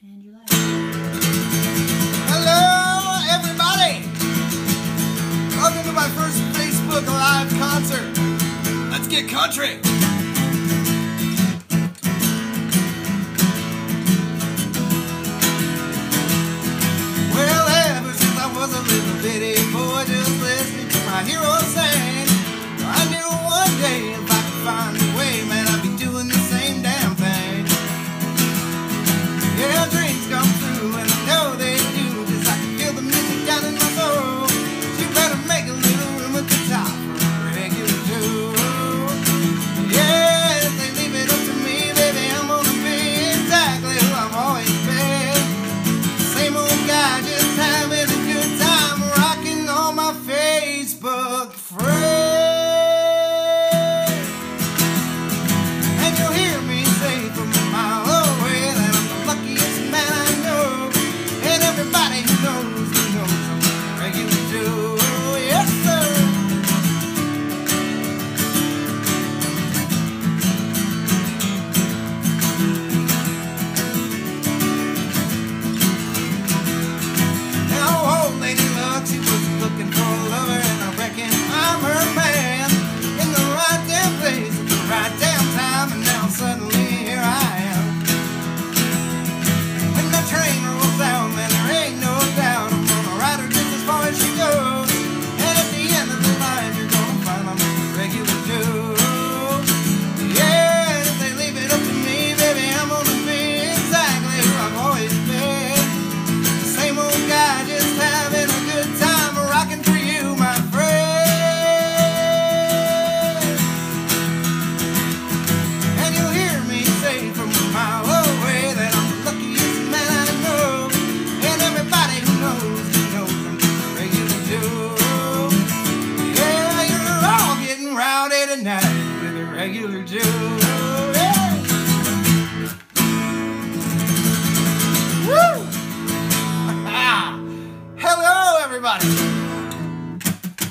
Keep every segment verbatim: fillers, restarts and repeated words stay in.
And you're live. Hello, everybody! Welcome to my first Facebook Live concert. Let's get country! Well, ever since I was a little bitty boy, just listening to my heroes sing, I knew one day if I could find a way, man, I'd be doing the same damn thing. Yeah, dreams come true, and I know they do, 'cause I can feel the music down in my soul. You better make a little room at the top for a regular Joe. Yeah, if they leave it up to me, baby, I'm gonna be exactly who I've always been. Same old guy, just having a good time, rocking all my Facebook friends.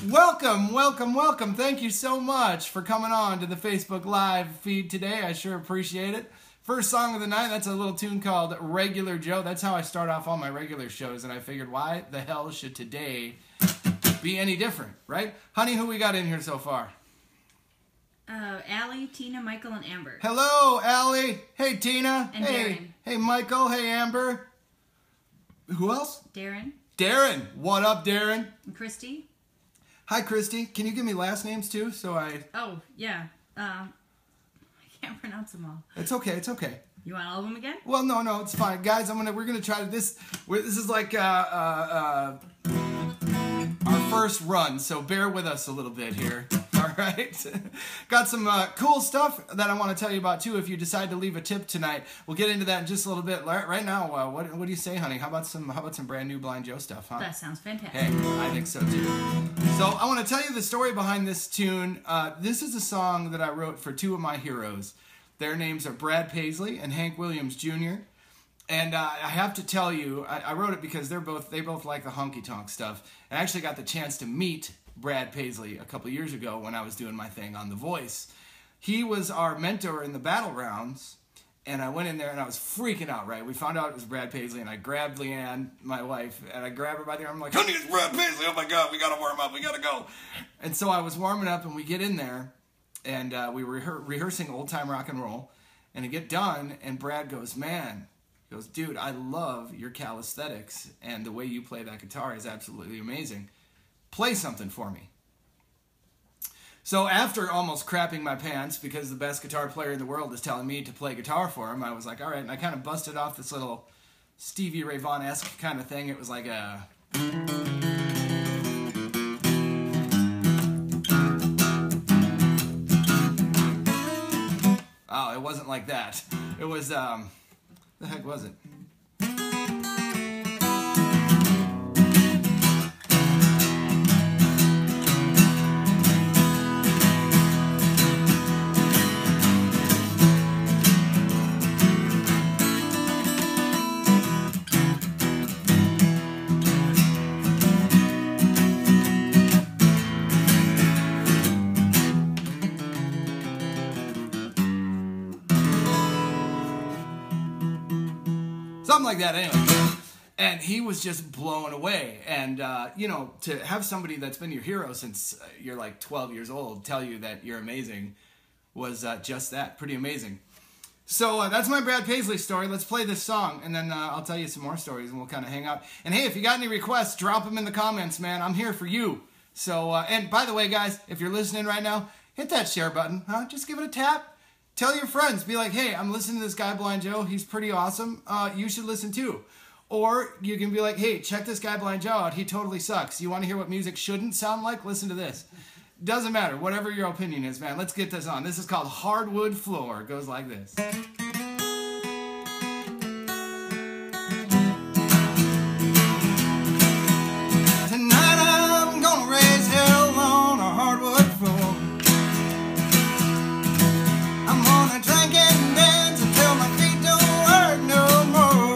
Welcome, welcome, welcome. Thank you so much for coming on to the Facebook Live feed today. I sure appreciate it. First song of the night, that's a little tune called Regular Joe. That's how I start off all my regular shows, and I figured why the hell should today be any different, right? Honey, who we got in here so far? Uh, Allie, Tina, Michael, and Amber. Hello, Allie. Hey, Tina. And hey, Darren. Hey, Michael. Hey, Amber. Who else? Darren. Darren. What up, Darren? And Christy. Hi, Christy. Can you give me last names, too, so I... Oh, yeah. Uh, I can't pronounce them all. It's okay. It's okay. You want all of them again? Well, no, no. It's fine. Guys, I'm gonna. we're going to try this. We're, this is like uh, uh, uh, our first run, so bear with us a little bit here. All right? Got some uh, cool stuff that I want to tell you about, too, if you decide to leave a tip tonight. We'll get into that in just a little bit. Right now, uh, what, what do you say, honey? How about some How about some brand new Blind Joe stuff, huh? That sounds fantastic. Hey, I think so, too. So I want to tell you the story behind this tune. Uh, this is a song that I wrote for two of my heroes. Their names are Brad Paisley and Hank Williams Junior And uh, I have to tell you, I, I wrote it because they're both they both like the honky-tonk stuff. And I actually got the chance to meet Brad Paisley a couple years ago when I was doing my thing on The Voice. He was our mentor in the battle rounds. And I went in there and I was freaking out, right? We found out it was Brad Paisley, and I grabbed Leanne, my wife, and I grabbed her by the arm. I'm like, honey, it's Brad Paisley. Oh, my God. We got to warm up. We got to go. And so I was warming up, and we get in there, and uh, we were rehe rehearsing old-time rock and roll. And I get done, and Brad goes, man, he goes, dude, I love your calisthenics, and the way you play that guitar is absolutely amazing. Play something for me. So after almost crapping my pants because the best guitar player in the world is telling me to play guitar for him, I was like, all right, and I kind of busted off this little Stevie Ray Vaughan-esque kind of thing. It was like a... Oh, it wasn't like that. It was, um... the heck was it? Something like that, anyway. And he was just blown away. And, uh, you know, to have somebody that's been your hero since you're like twelve years old tell you that you're amazing was uh, just that. Pretty amazing. So uh, that's my Brad Paisley story. Let's play this song, and then uh, I'll tell you some more stories, and we'll kind of hang out. And, hey, if you got any requests, drop them in the comments, man. I'm here for you. So, uh, and by the way, guys, if you're listening right now, hit that share button. Huh? Just give it a tap. Tell your friends. Be like, hey, I'm listening to this guy, Blind Joe. He's pretty awesome. Uh, you should listen, too. Or you can be like, hey, check this guy Blind Joe out. He totally sucks. You want to hear what music shouldn't sound like? Listen to this. Doesn't matter. Whatever your opinion is, man. Let's get this on. This is called Hardwood Floor. It goes like this. Tonight I'm gonna raise hell on a hardwood floor. I'm gonna drink and dance until my feet don't hurt no more.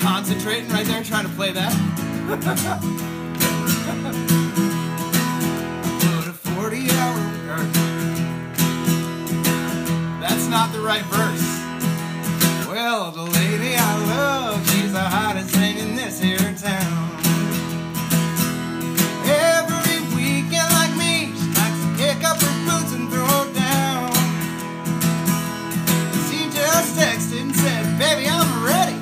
Concentrating right there, trying to play that. Put a forty hour. That's not the right verse. Well, the lady I love, she's the hottest thing in this here town. Every weekend, like me, she likes to kick up her boots and throw down. She just texted and said, baby, I'm ready.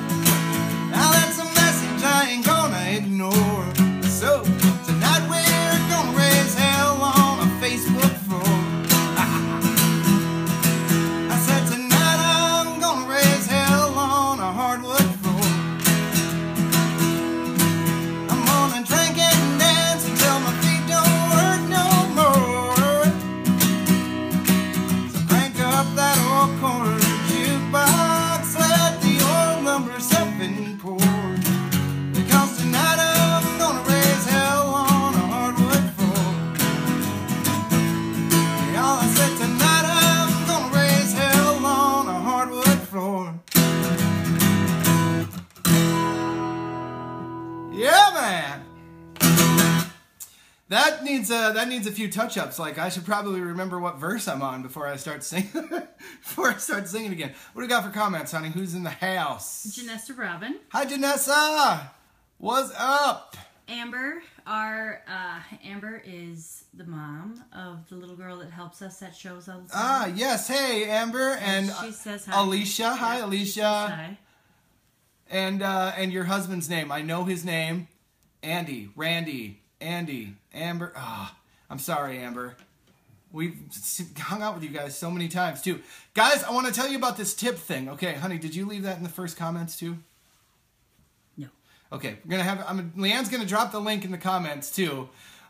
Now that's a message I ain't gonna ignore. So tonight we're gonna raise hell on a Facebook floor. I said tonight I'm gonna raise hell on a hardwood floor. I'm gonna drink and dance until my feet don't hurt no more. So crank up that old corner jukebox, let the old number seven. That needs a, that needs a few touch-ups. Like, I should probably remember what verse I'm on before I start singing. before I start singing again. What do we got for comments, honey? Who's in the house? Janessa Robin. Hi, Janessa. What's up? Amber. Our uh, Amber is the mom of the little girl that helps us at shows all the time. Ah, yes. Hey, Amber. And, and she says hi. Alicia. Hi, yeah, Alicia. Hi. And uh, and your husband's name. I know his name. Andy. Randy. Andy, Amber, ah, oh, I'm sorry, Amber. We've hung out with you guys so many times, too. Guys, I want to tell you about this tip thing. Okay, honey, did you leave that in the first comments, too? No. Okay, we're going to have, I'm, Leanne's going to drop the link in the comments, too.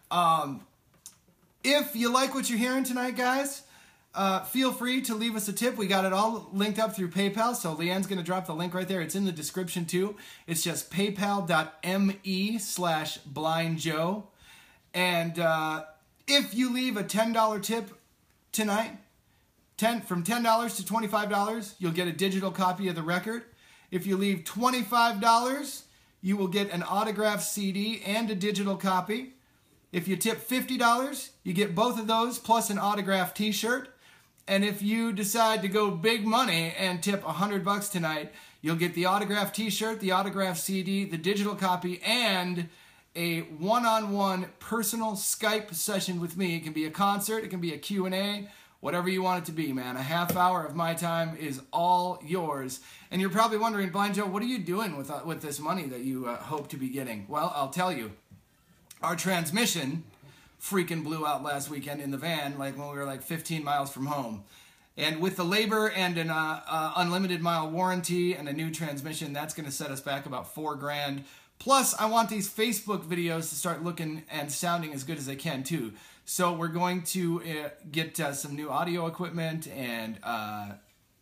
Um, if you like what you're hearing tonight, guys, uh, feel free to leave us a tip. We got it all linked up through PayPal, so Leanne's going to drop the link right there. It's in the description, too. It's just paypal.me slash blind joe. And uh, if you leave a ten dollar tip tonight, ten from ten dollars to twenty-five dollars, you'll get a digital copy of the record. If you leave twenty-five dollars, you will get an autographed C D and a digital copy. If you tip fifty dollars, you get both of those plus an autographed t-shirt. And if you decide to go big money and tip one hundred bucks tonight, you'll get the autographed t-shirt, the autographed C D, the digital copy, and a one-on-one personal Skype session with me. It can be a concert, it can be a Q and A, whatever you want it to be, man. A half hour of my time is all yours. And you're probably wondering, Blind Joe, what are you doing with, uh, with this money that you uh, hope to be getting? Well, I'll tell you. Our transmission freaking blew out last weekend in the van, like when we were like fifteen miles from home. And with the labor and an uh, uh, unlimited mile warranty and a new transmission, that's going to set us back about four grand. Plus, I want these Facebook videos to start looking and sounding as good as they can, too. So we're going to uh, get uh, some new audio equipment and uh,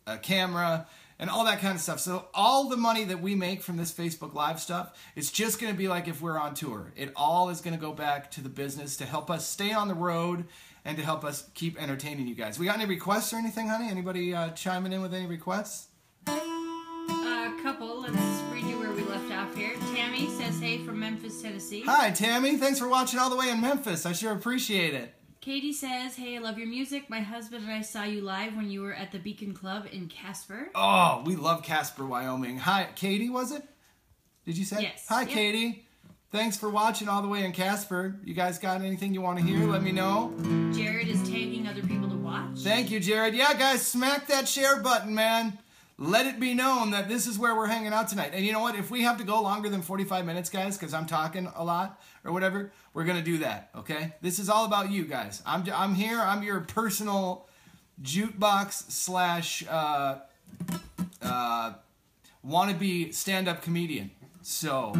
a camera and all that kind of stuff. So all the money that we make from this Facebook Live stuff is just going to be like if we're on tour. It all is going to go back to the business to help us stay on the road and to help us keep entertaining you guys. We got any requests or anything, honey? Anybody uh, chiming in with any requests? A couple. Let's redo where we left off here. Tammy says, hey, from Memphis, Tennessee. Hi, Tammy. Thanks for watching all the way in Memphis. I sure appreciate it. Katie says, hey, I love your music. My husband and I saw you live when you were at the Beacon Club in Casper. Oh, we love Casper, Wyoming. Hi, Katie, was it? Did you say? Yes. Hi, yep. Katie. Thanks for watching all the way in Casper. You guys got anything you want to hear? Let me know. Jared is tagging other people to watch. Thank you, Jared. Yeah, guys, smack that share button, man. Let it be known that this is where we're hanging out tonight. And you know what? If we have to go longer than forty-five minutes, guys, because I'm talking a lot or whatever, we're going to do that, okay? This is all about you guys. I'm I'm here. I'm your personal jukebox slash uh, uh, wannabe stand-up comedian. So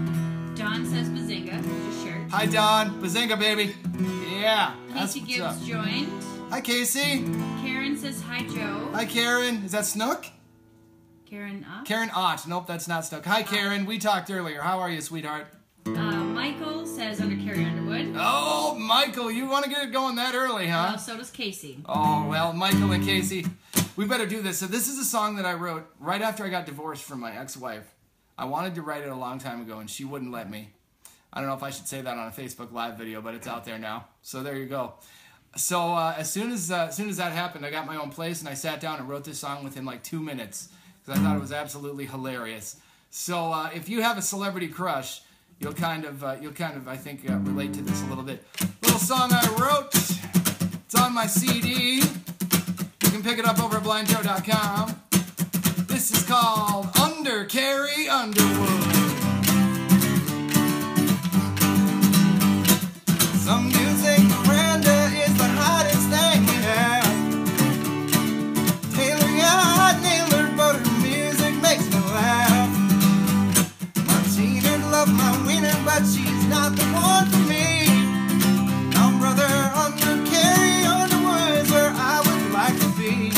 Don says Bazinga. Just share. Hi, Don. Bazinga, baby. Yeah. Casey Gibbs joined. Hi, Casey. Karen says, hi, Joe. Hi, Karen. Is that Snook? Karen Ott? Karen Ott. Nope, that's not stuck. Hi, Karen. We talked earlier. How are you, sweetheart? Uh, Michael says under Carrie Underwood. Oh, Michael, you want to get it going that early, huh? Well, so does Casey. Oh, well, Michael and Casey, we better do this. So this is a song that I wrote right after I got divorced from my ex-wife. I wanted to write it a long time ago, and she wouldn't let me. I don't know if I should say that on a Facebook Live video, but it's out there now. So there you go. So uh, as soon as, uh, as soon as that happened, I got my own place, and I sat down and wrote this song within like two minutes. Because I thought it was absolutely hilarious. So uh, if you have a celebrity crush, you'll kind of, uh, you'll kind of, I think, uh, relate to this a little bit. Little song I wrote. It's on my C D. You can pick it up over at blind joe dot com. This is called Under Carrie Underwood. Some music Miranda is the hottest thing you have. Taylor, yeah, Taylor. My winner, but she's not the one for me. Now, brother, under Carrie Underwood, where I would like to be.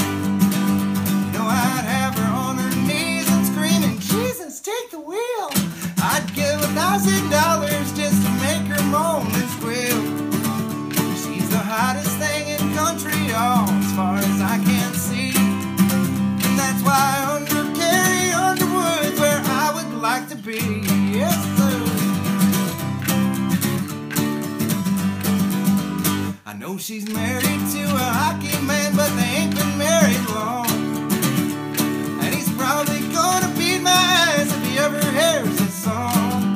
You know, I'd have her on her knees and screaming, Jesus, take the wheel. I'd give a thousand dollars just to make her moan and squeal. She's the hottest thing in country, oh, as far as I can see. And that's why under Carrie Underwood, where I would like to be. Yes. I know she's married to a hockey man, but they ain't been married long. And he's probably gonna beat my ass if he ever hears this song.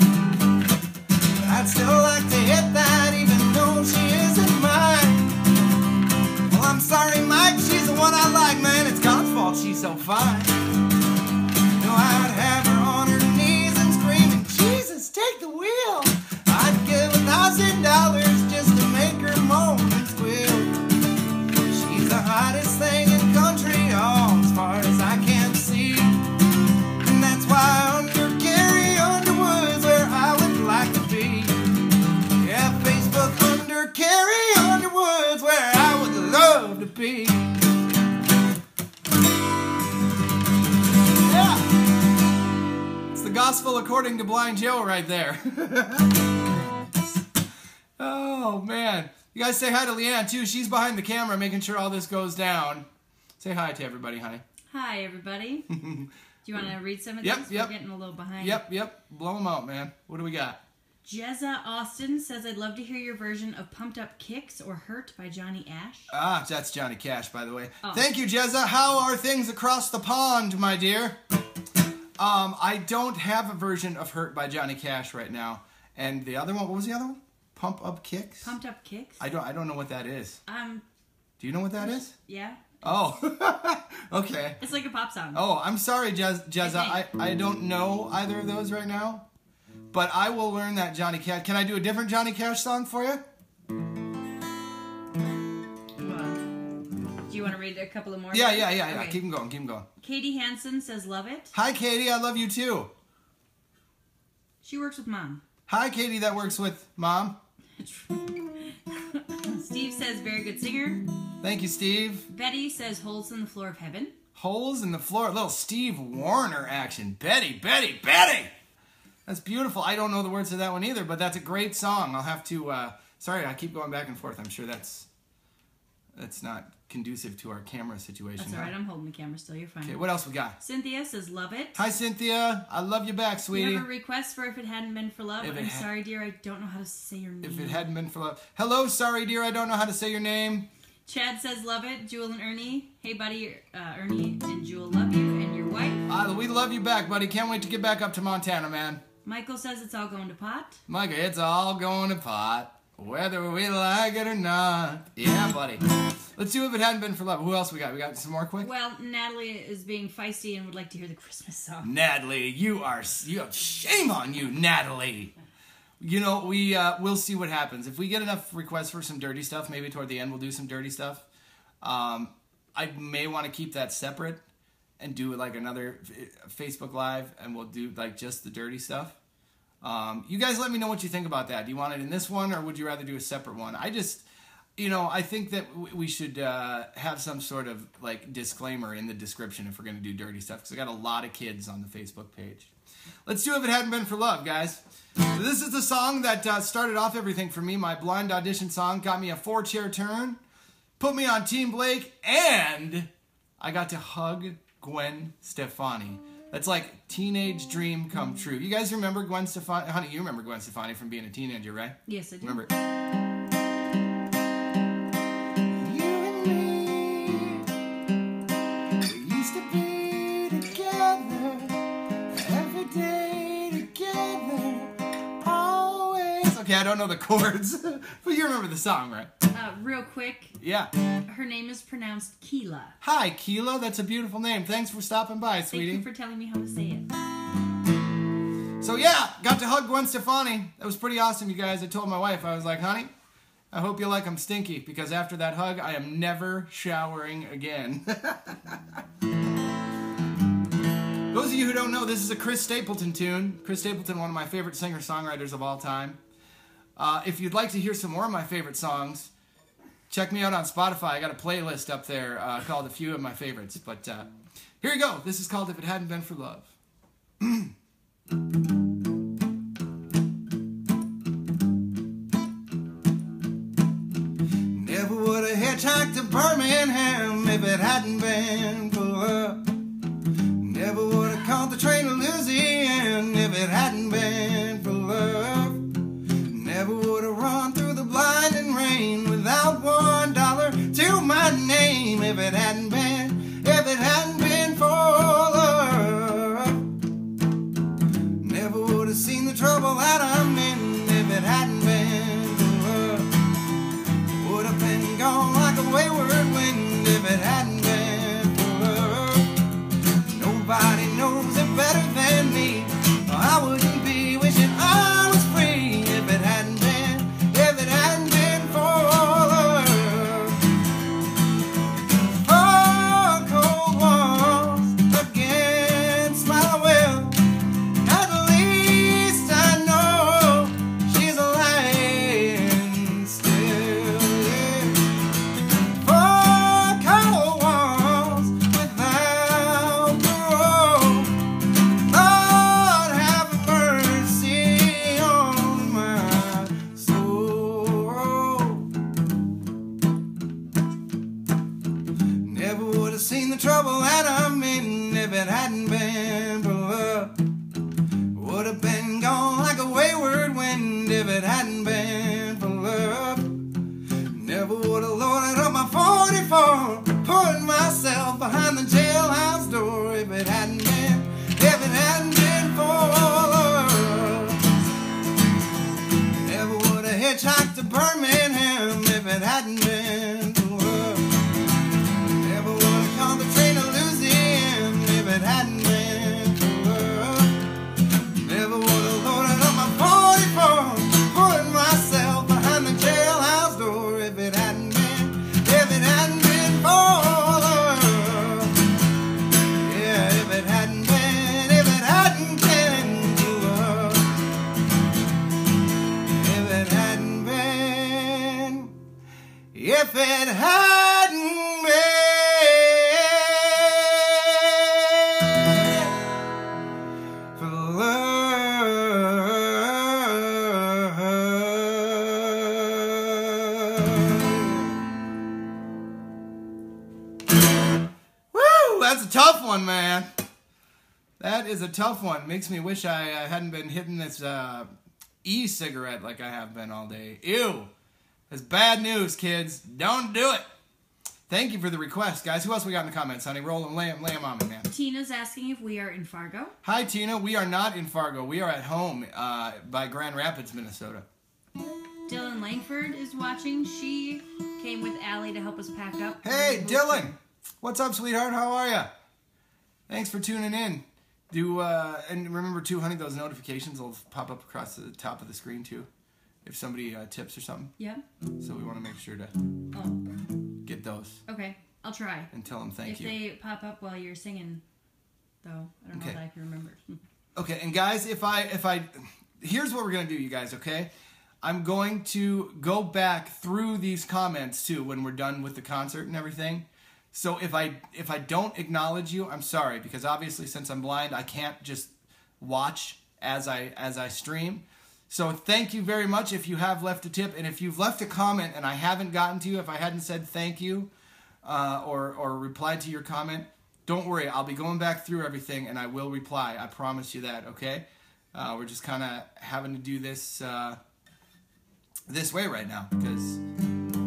But I'd still like to hit that, even though she isn't mine. Well, I'm sorry, Mike, she's the one I like, man. It's God's fault she's so fine. No, I'd have her on her knees and screaming, Jesus, take the wheel. I'd give a thousand dollars just to make her moan and squeal. She's the hottest thing in country, oh, as far as I can see. And that's why under Carrie Underwood's where I would like to be. Yeah, Facebook under Carrie Underwood's where I would love to be. Yeah, it's the gospel according to Blind Joe right there. Oh, man. You guys say hi to Leanne, too. She's behind the camera making sure all this goes down. Say hi to everybody, honey. Hi, everybody. Do you want to read some of yep, these? Yep. We're getting a little behind. Yep, yep. Blow them out, man. What do we got? Jezza Austin says, I'd love to hear your version of Pumped Up Kicks or Hurt by Johnny Ash. Ah, that's Johnny Cash, by the way. Oh. Thank you, Jezza. How are things across the pond, my dear? Um, I don't have a version of Hurt by Johnny Cash right now. And the other one, what was the other one? Pump Up Kicks? Pumped Up Kicks? I don't I don't know what that is. Um. Do you know what that is? Yeah. Oh, okay. It's like a pop song. Oh, I'm sorry, Jez, Jezza. I, I, I don't know either of those right now. But I will learn that Johnny Cash. Can I do a different Johnny Cash song for you? Well, do you want to read a couple of more? Yeah, yeah, yeah, yeah. Okay. Keep them going, keep them going. Katie Hansen says, love it. Hi, Katie. I love you, too. She works with Mom. Hi, Katie. That works with Mom. Steve says, very good singer. Thank you, Steve. Betty says, holes in the floor of heaven. Holes in the floor. A little Steve Warner action. Betty, Betty, Betty! That's beautiful. I don't know the words to that one either, but that's a great song. I'll have to... Uh, sorry, I keep going back and forth. I'm sure that's that's not conducive to our camera situation. That's all right. I'm holding the camera still. You're fine. Okay, what else we got? Cynthia says, love it. Hi, Cynthia. I love you back, sweetie. You have a request for If It Hadn't Been For Love? I'm sorry, dear. I don't know how to say your name. If It Hadn't Been For Love. Hello, sorry, dear. I don't know how to say your name. Chad says, love it. Jewel and Ernie. Hey, buddy. Uh, Ernie and Jewel love you and your wife. Uh, we love you back, buddy. Can't wait to get back up to Montana, man. Michael says, it's all going to pot. Michael, it's all going to pot, whether we like it or not. Yeah, buddy. Let's do If It Hadn't Been For Love. Who else we got? We got some more quick? Well, Natalie is being feisty and would like to hear the Christmas song. Natalie, you are... You have, shame on you, Natalie. You know, we, uh, we'll see what happens. If we get enough requests for some dirty stuff, maybe toward the end we'll do some dirty stuff. Um, I may want to keep that separate and do like another Facebook Live, and we'll do like just the dirty stuff. Um, you guys let me know what you think about that. Do you want it in this one, or would you rather do a separate one? I just, you know, I think that we should uh, have some sort of like disclaimer in the description if we're going to do dirty stuff, because I got a lot of kids on the Facebook page. Let's do If It Hadn't Been For Love, guys. So this is the song that uh, started off everything for me. My blind audition song got me a four-chair turn, put me on Team Blake, and I got to hug Gwen Stefani. That's like teenage dream come true. You guys remember Gwen Stefani? Honey, you remember Gwen Stefani from being a teenager, right? Yes, I do. Remember? I don't know the chords, but you remember the song, right? Uh, real quick. Yeah. Her name is pronounced Keela. Hi, Keela. That's a beautiful name. Thanks for stopping by, sweetie. Thank you for telling me how to say it. So yeah, got to hug Gwen Stefani. That was pretty awesome, you guys. I told my wife, I was like, honey, I hope you like I'm stinky, because after that hug, I am never showering again. Those of you who don't know, this is a Chris Stapleton tune. Chris Stapleton, one of my favorite singer-songwriters of all time. Uh, if you'd like to hear some more of my favorite songs, check me out on Spotify. I got a playlist up there uh, called A Few of My Favorites. But uh, here you go. This is called If It Hadn't Been For Love. Never would have hitchhiked to Birmingham if it hadn't been for love. Never would have caught the train to Louisiana if it hadn't been for love. Never would have run through the blinding rain without one dollar to my name if it hadn't been, if it hadn't been for love. Never would have seen the trouble that I'm in if it hadn't been for love. Would have been gone like a wayward wind if it hadn't been for love. Nobody knows it better than me. I wouldn't be wishing I was free. If it hadn't been for love. Oh, been blown up. Would have been gone like a wayward wind if it hadn't been for love. Never would have loaded up my forty-four, putting myself behind the jailhouse door if it hadn't been, if it hadn't been for love. Never would have hitchhiked to Birmingham if it hadn't been. If it hadn't been for love. Woo! That's a tough one, man. That is a tough one. Makes me wish I uh, hadn't been hitting this uh, e-cigarette like I have been all day. Ew. That's bad news, kids. Don't do it. Thank you for the request, guys. Who else we got in the comments, honey? Roll and lamb, lamb on me, man. Tina's asking if we are in Fargo. Hi, Tina. We are not in Fargo. We are at home uh, by Grand Rapids, Minnesota. Dylan Langford is watching. She came with Allie to help us pack up. Hey, Dylan. What's up, sweetheart? How are you? Thanks for tuning in. Do uh, and remember, too, honey, those notifications will pop up across the top of the screen, too. If somebody uh, tips or something. Yeah. So we want to make sure to oh. get those. Okay. I'll try. And tell them thank if you. If they pop up while you're singing, though. I don't okay. know that I can remember. Okay. And guys, if I, if I, here's what we're going to do, you guys, okay? I'm going to go back through these comments, too, when we're done with the concert and everything. So if I, if I don't acknowledge you, I'm sorry. Because obviously, since I'm blind, I can't just watch as I, as I stream. So thank you very much if you have left a tip. And if you've left a comment and I haven't gotten to you, if I hadn't said thank you uh, or, or replied to your comment, don't worry. I'll be going back through everything and I will reply. I promise you that, okay? Uh, we're just kind of having to do this uh, this way right now because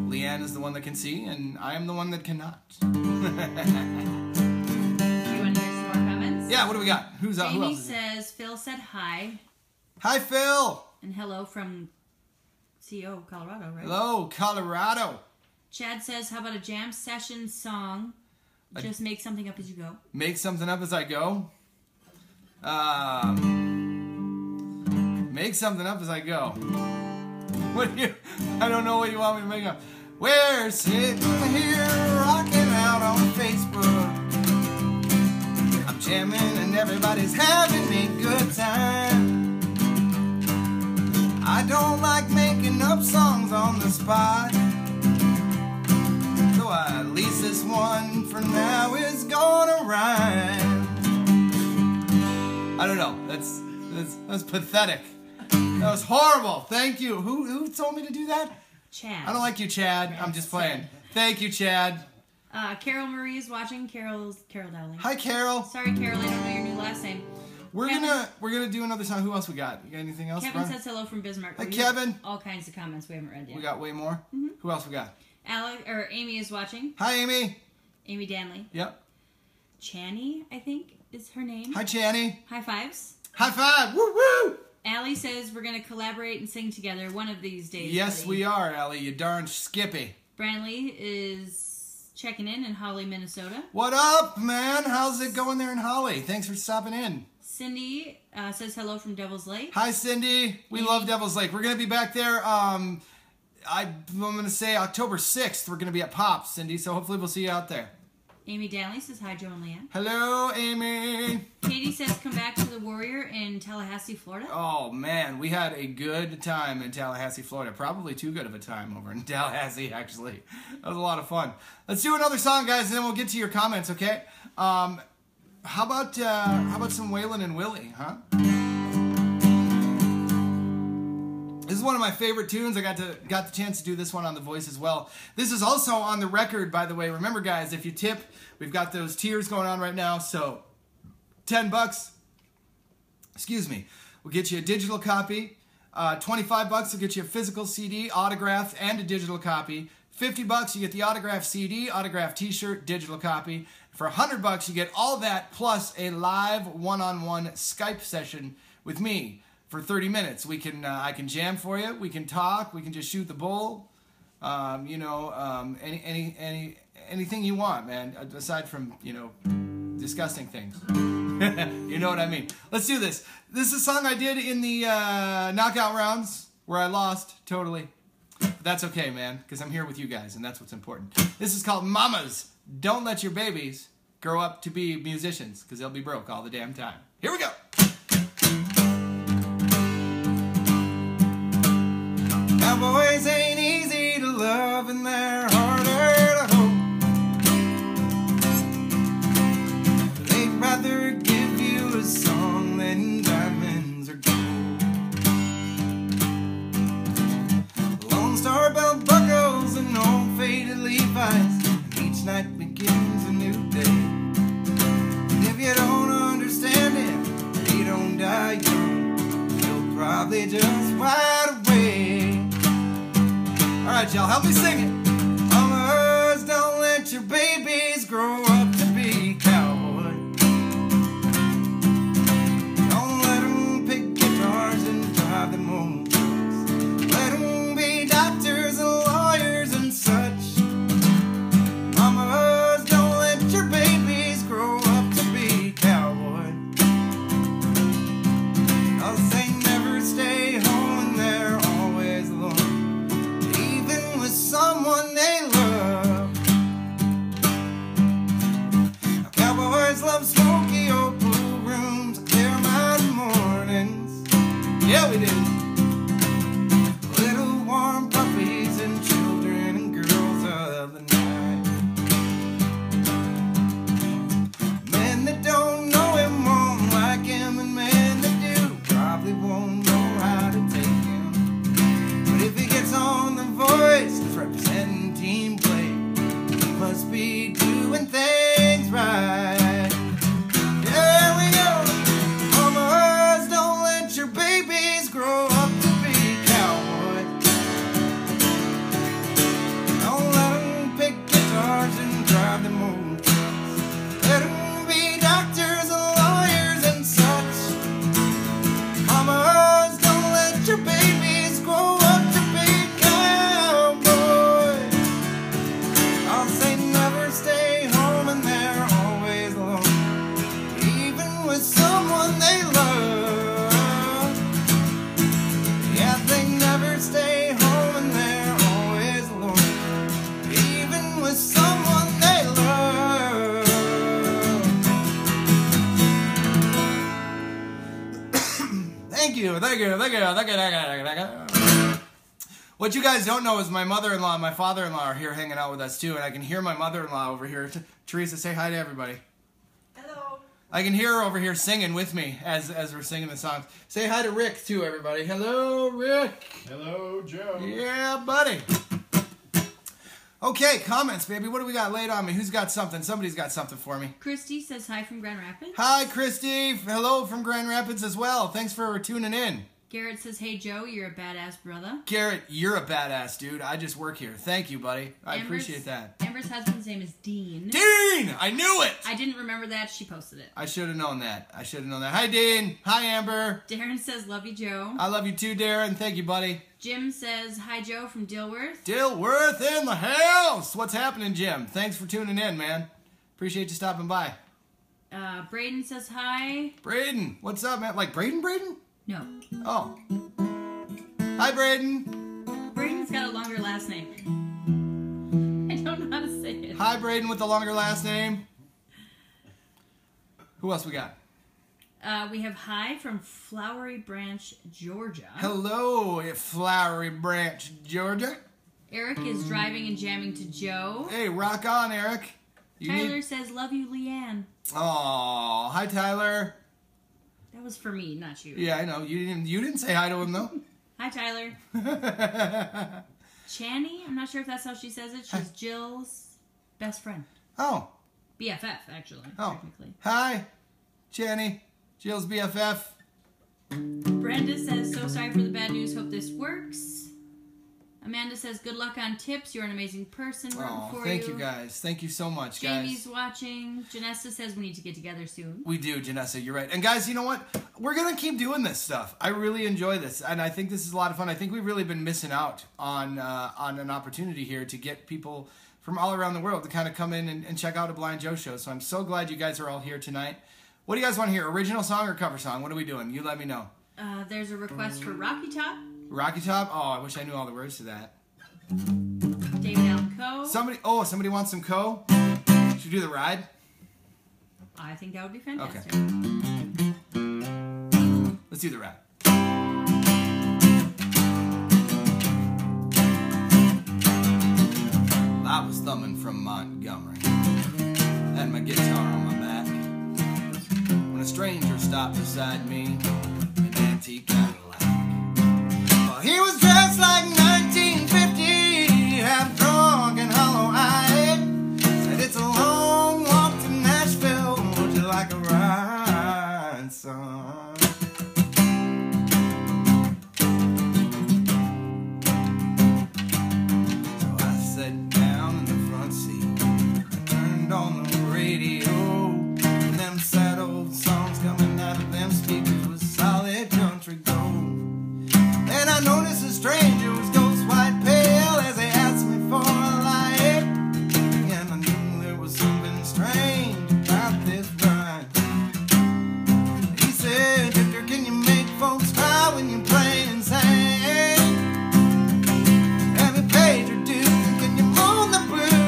Leanne is the one that can see and I am the one that cannot. Do you want to hear some more comments? Yeah, what do we got? Who's up? Jamie who else is says, it? Phil said hi. Hi, Phil. And hello from C O Colorado, right? Hello, Colorado. Chad says, how about a jam session song? Just a, make something up as you go. Make something up as I go? Um, make something up as I go. What do you, I don't know what you want me to make up. We're sitting here rocking out on Facebook. I'm jamming and everybody's having a good time. I don't like making up songs on the spot, so at least this one for now is gonna rhyme. I don't know. That's that's that's pathetic. That was horrible. Thank you. Who who told me to do that? Chad. I don't like you, Chad. Yes. I'm just playing. Thank you, Chad. Uh, Carol Marie is watching. Carol's Carol Dowling. Hi, Carol. Sorry, Carol. I don't know your new last name. We're Kevin. gonna we're gonna do another song. Who else we got? You got anything else? Kevin Brian? says hello from Bismarck. Hi, Kevin. All kinds of comments we haven't read yet. We got way more. Mm-hmm. Who else we got? Alec or Amy is watching. Hi, Amy. Amy Danley. Yep. Channy, I think, is her name. Hi, Channy. High fives. High five. Woo woo. Allie says we're gonna collaborate and sing together one of these days. Yes, buddy. We are, Allie. You darn skippy. Brantley is checking in in Holly, Minnesota. What up, man? How's it going there in Holly? Thanks for stopping in. Cindy uh, says hello from Devil's Lake. Hi, Cindy. We Amy. love Devil's Lake. We're going to be back there, um, I, I'm going to say October sixth. We're going to be at Pops, Cindy, so hopefully we'll see you out there. Amy Danley says hi, Joe and Leanne. Hello, Amy. Katie says come back to the Warrior in Tallahassee, Florida. Oh, man. We had a good time in Tallahassee, Florida. Probably too good of a time over in Tallahassee, actually. That was a lot of fun. Let's do another song, guys, and then we'll get to your comments, okay? Um... How about, uh, how about some Waylon and Willie, huh? This is one of my favorite tunes. I got to got the chance to do this one on The Voice as well. This is also on the record, by the way. Remember, guys, if you tip, we've got those tiers going on right now, so ten bucks, excuse me, we'll get you a digital copy. Uh, twenty-five bucks will get you a physical C D, autographed, and a digital copy. fifty bucks, you get the autographed C D, autographed t-shirt, digital copy. For one hundred bucks, you get all that plus a live one-on-one Skype session with me for thirty minutes. We can, uh, I can jam for you. We can talk. We can just shoot the bull. Um, you know, um, any, any, any, anything you want, man, aside from, you know, disgusting things. You know what I mean. Let's do this. This is a song I did in the uh, knockout rounds where I lost totally. But that's okay, man, because I'm here with you guys, and that's what's important. This is called Mamas Don't Let Your Babies Grow Up to Be Musicians, because they'll be broke all the damn time. Here we go. Cowboys ain't easy to love, and they're harder to hold. They'd rather give you a song than diamonds or gold. Lone Star belt buckles and old faded Levi's. Night begins a new day, and if you don't understand it, you don't die young, you'll probably just wide awake. Alright y'all, help me sing it. Mamas, don't let your babies grow up to be cowboys. Don't let them pick guitars and drive them home. Let them be doctors and lawyers and such. Mamas, don't let your babies grow up to be cowboys. 'Cause they never stay home and they're always alone, even with someone they love. Now, cowboys love smoky old blue rooms, clear mine mornings. Yeah, we do. Little warm puppies and children and girls of the night. Don't know him, won't like him, and men that do probably won't know how to take him. But if he gets on The Voice, representing Team Play, he must be doing things right. There we go. Mamas, don't let your babies grow up to be cowboys. Don't let them pick guitars and drive them over. Thank you, thank you, thank you, thank you, thank you. What you guys don't know is my mother-in-law and my father-in-law are here hanging out with us too, and I can hear my mother-in-law over here. T- Teresa, say hi to everybody. Hello. I can hear her over here singing with me as as we're singing the songs. Say hi to Rick too, everybody. Hello, Rick. Hello, Joe. Yeah, buddy. Okay, comments, baby. What do we got laid on me? Who's got something? Somebody's got something for me. Christy says hi from Grand Rapids. Hi, Christy. Hello from Grand Rapids as well. Thanks for tuning in. Garrett says, hey, Joe, you're a badass brother. Garrett, you're a badass, dude. I just work here. Thank you, buddy. I Amber's, appreciate that. Amber's husband's name is Dean. Dean! I knew it! I didn't remember that. She posted it. I should have known that. I should have known that. Hi, Dean. Hi, Amber. Darren says, love you, Joe. I love you too, Darren. Thank you, buddy. Jim says, hi, Joe, from Dilworth. Dilworth in the house! What's happening, Jim? Thanks for tuning in, man. Appreciate you stopping by. Uh, Braden says hi. Braden, what's up, man? Like Braden, Braden? No. Oh. Hi, Braden. Braden's got a longer last name. I don't know how to say it. Hi, Braden with the longer last name. Who else we got? Uh, we have hi from Flowery Branch, Georgia. Hello, Flowery Branch, Georgia. Eric is driving and jamming to Joe. Hey, rock on, Eric. You Tyler need... says, love you, Leanne. Oh, hi, Tyler. That was for me, not you. Yeah, I know. You didn't You didn't say hi to him, though. Hi, Tyler. Channy, I'm not sure if that's how she says it. She's hi. Jill's best friend. Oh. B F F, actually. Oh. Technically. Hi. Channy, Jill's B F F. Brenda says, so sorry for the bad news. Hope this works. Amanda says, good luck on tips. You're an amazing person. Oh, for thank you. you guys. Thank you so much, guys. Jamie's watching. Janessa says, we need to get together soon. We do, Janessa. You're right. And guys, you know what? We're going to keep doing this stuff. I really enjoy this. And I think this is a lot of fun. I think we've really been missing out on, uh, on an opportunity here to get people from all around the world to kind of come in and, and check out a Blind Joe show. So I'm so glad you guys are all here tonight. What do you guys want to hear? Original song or cover song? What are we doing? You let me know. Uh, there's a request for Rocky Top. Rocky Top? Oh, I wish I knew all the words to that. David Allen Coe. Somebody, oh, somebody wants some Coe? Should we do The Ride? I think that would be fantastic. Okay. Let's do The Ride. I was thumbing from Montgomery, had my guitar on my back, when a stranger stopped beside me, an antique Cadillac. Well, he was dressed like nineteen fifty, half drunk and hollow-eyed, said it's a long walk to Nashville, would you like a ride, son? On the radio, and them sad old songs coming out of them speakers was solid country gold. And I noticed a stranger was ghost white pale as they asked me for a light, and I knew there was something strange about this ride. He said, "Drifter, can you make folks cry when you play and sing? Have you paid your dues? Can you moan the blues?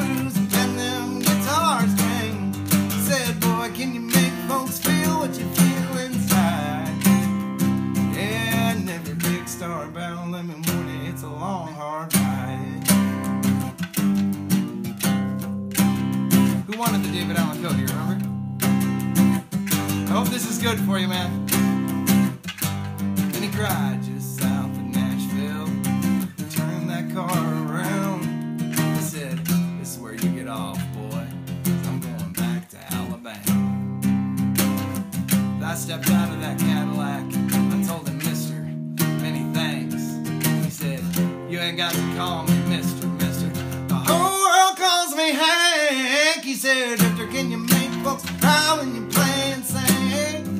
Can you make folks feel what you feel inside? Yeah, and every big star bound, let me warn you, it's a long, hard ride." Who wanted the David Allen Coe? Do you remember? I hope this is good for you, man. And he cried just south of Nashville. Turned that car around. He said, "This is where you get off, boy. I'm going back to Alabama." I stepped out of that Cadillac, I told him, "Mister, many thanks." He said, "You ain't got to call me Mister, Mister. The whole world calls me Hank." He said, "Drifter, can you make folks cry when you play and sing?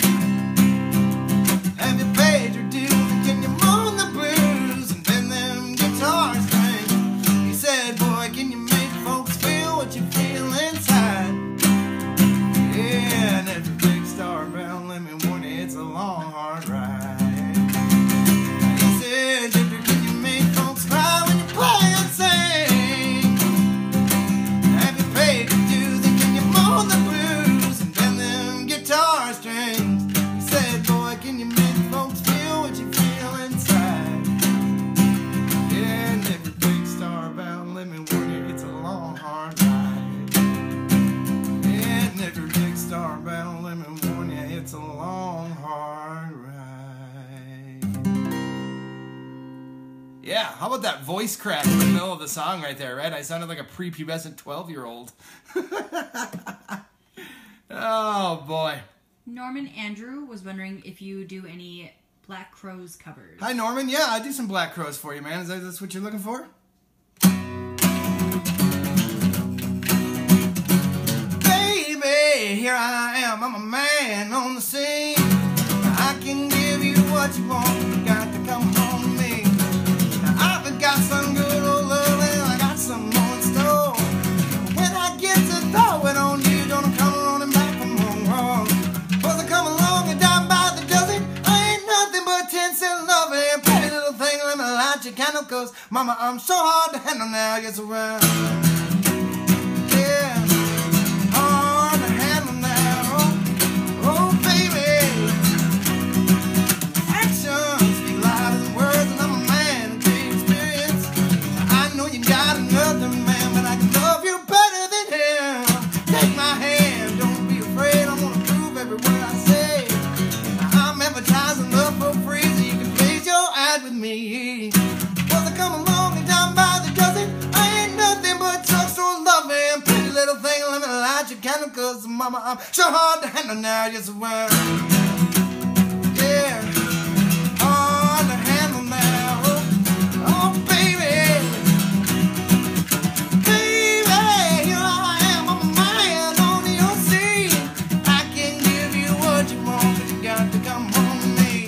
Have you paid your dues? Can you moan the blues and bend them guitar strings?" He said, "Boy, can you make folks feel what you feel inside? Yeah, and every big star bound, let me warn you, it's a long, hard ride." He said, "Drifter, can you make folks cry when you play and sing? Have you paid your dues and can you moan the blues and bend them guitar strings?" He said, "Boy, can you make folks feel what you feel inside? Yeah, and every big star bound, let me warn you, it's a long, hard ride. Yeah, and every big star bound, let me warn you, it's a long, hard ride." Yeah, how about that voice crack in the middle of the song right there, right? I sounded like a prepubescent twelve-year-old. Oh, boy. Norman Andrew was wondering if you do any Black Crowes covers. Hi, Norman. Yeah, I do some Black Crowes for you, man. Is that that's what you're looking for? Here I am, I'm a man on the scene. I can give you what you want, you got to come home to me. Now I've got some good old love and I got some more in store. When I get to throw it on you, don't I come running back from home wrong. Cause I come along and dime by the dozen, I ain't nothing but ten cent love. And pretty little thing, let me light your candle, cause mama, I'm so hard to handle now, yes around. Well, I come along and down by the dozen, I ain't nothing but mama, I'm so hard to handle now, yes, well, yeah, hard to handle now, oh, oh baby, baby, here I am, I'm a man on your scene, I can give you what you want, but you got to come home to me,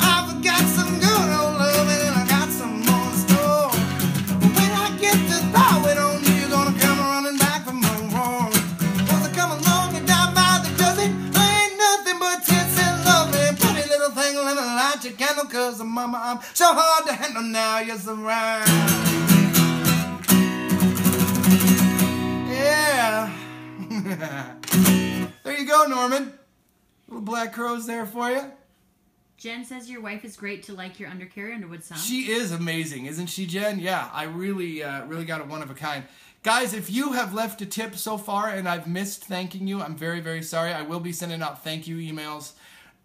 I've got some good old love and I got some more in store, but when I get to throw it on you, you're gonna come running back for more. Once I come along and die by the dozen, I ain't nothing but tits and love and pretty little thing, let me light your candle, cause mama, I'm so hard to handle now, you're so right. Yeah. There you go, Norman. Little black crows there for you. Jen says your wife is great to like your under Carrie Underwood song. She is amazing, isn't she, Jen? Yeah, I really, uh, really got a one of a kind. Guys, if you have left a tip so far and I've missed thanking you, I'm very, very sorry. I will be sending out thank you emails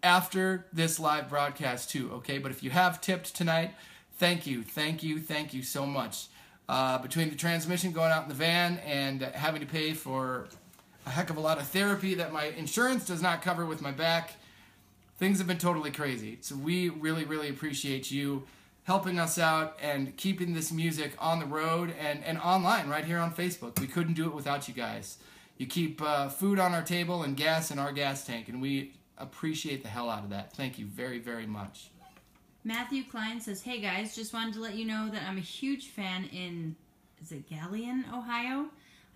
after this live broadcast too, okay? But if you have tipped tonight, thank you, thank you, thank you so much. Uh, between the transmission, going out in the van, and having to pay for a heck of a lot of therapy that my insurance does not cover with my back, things have been totally crazy. So we really, really appreciate you helping us out and keeping this music on the road and, and online right here on Facebook. We couldn't do it without you guys. You keep uh, food on our table and gas in our gas tank, and we appreciate the hell out of that. Thank you very, very much. Matthew Klein says, hey guys, just wanted to let you know that I'm a huge fan in, is it Galien, Ohio?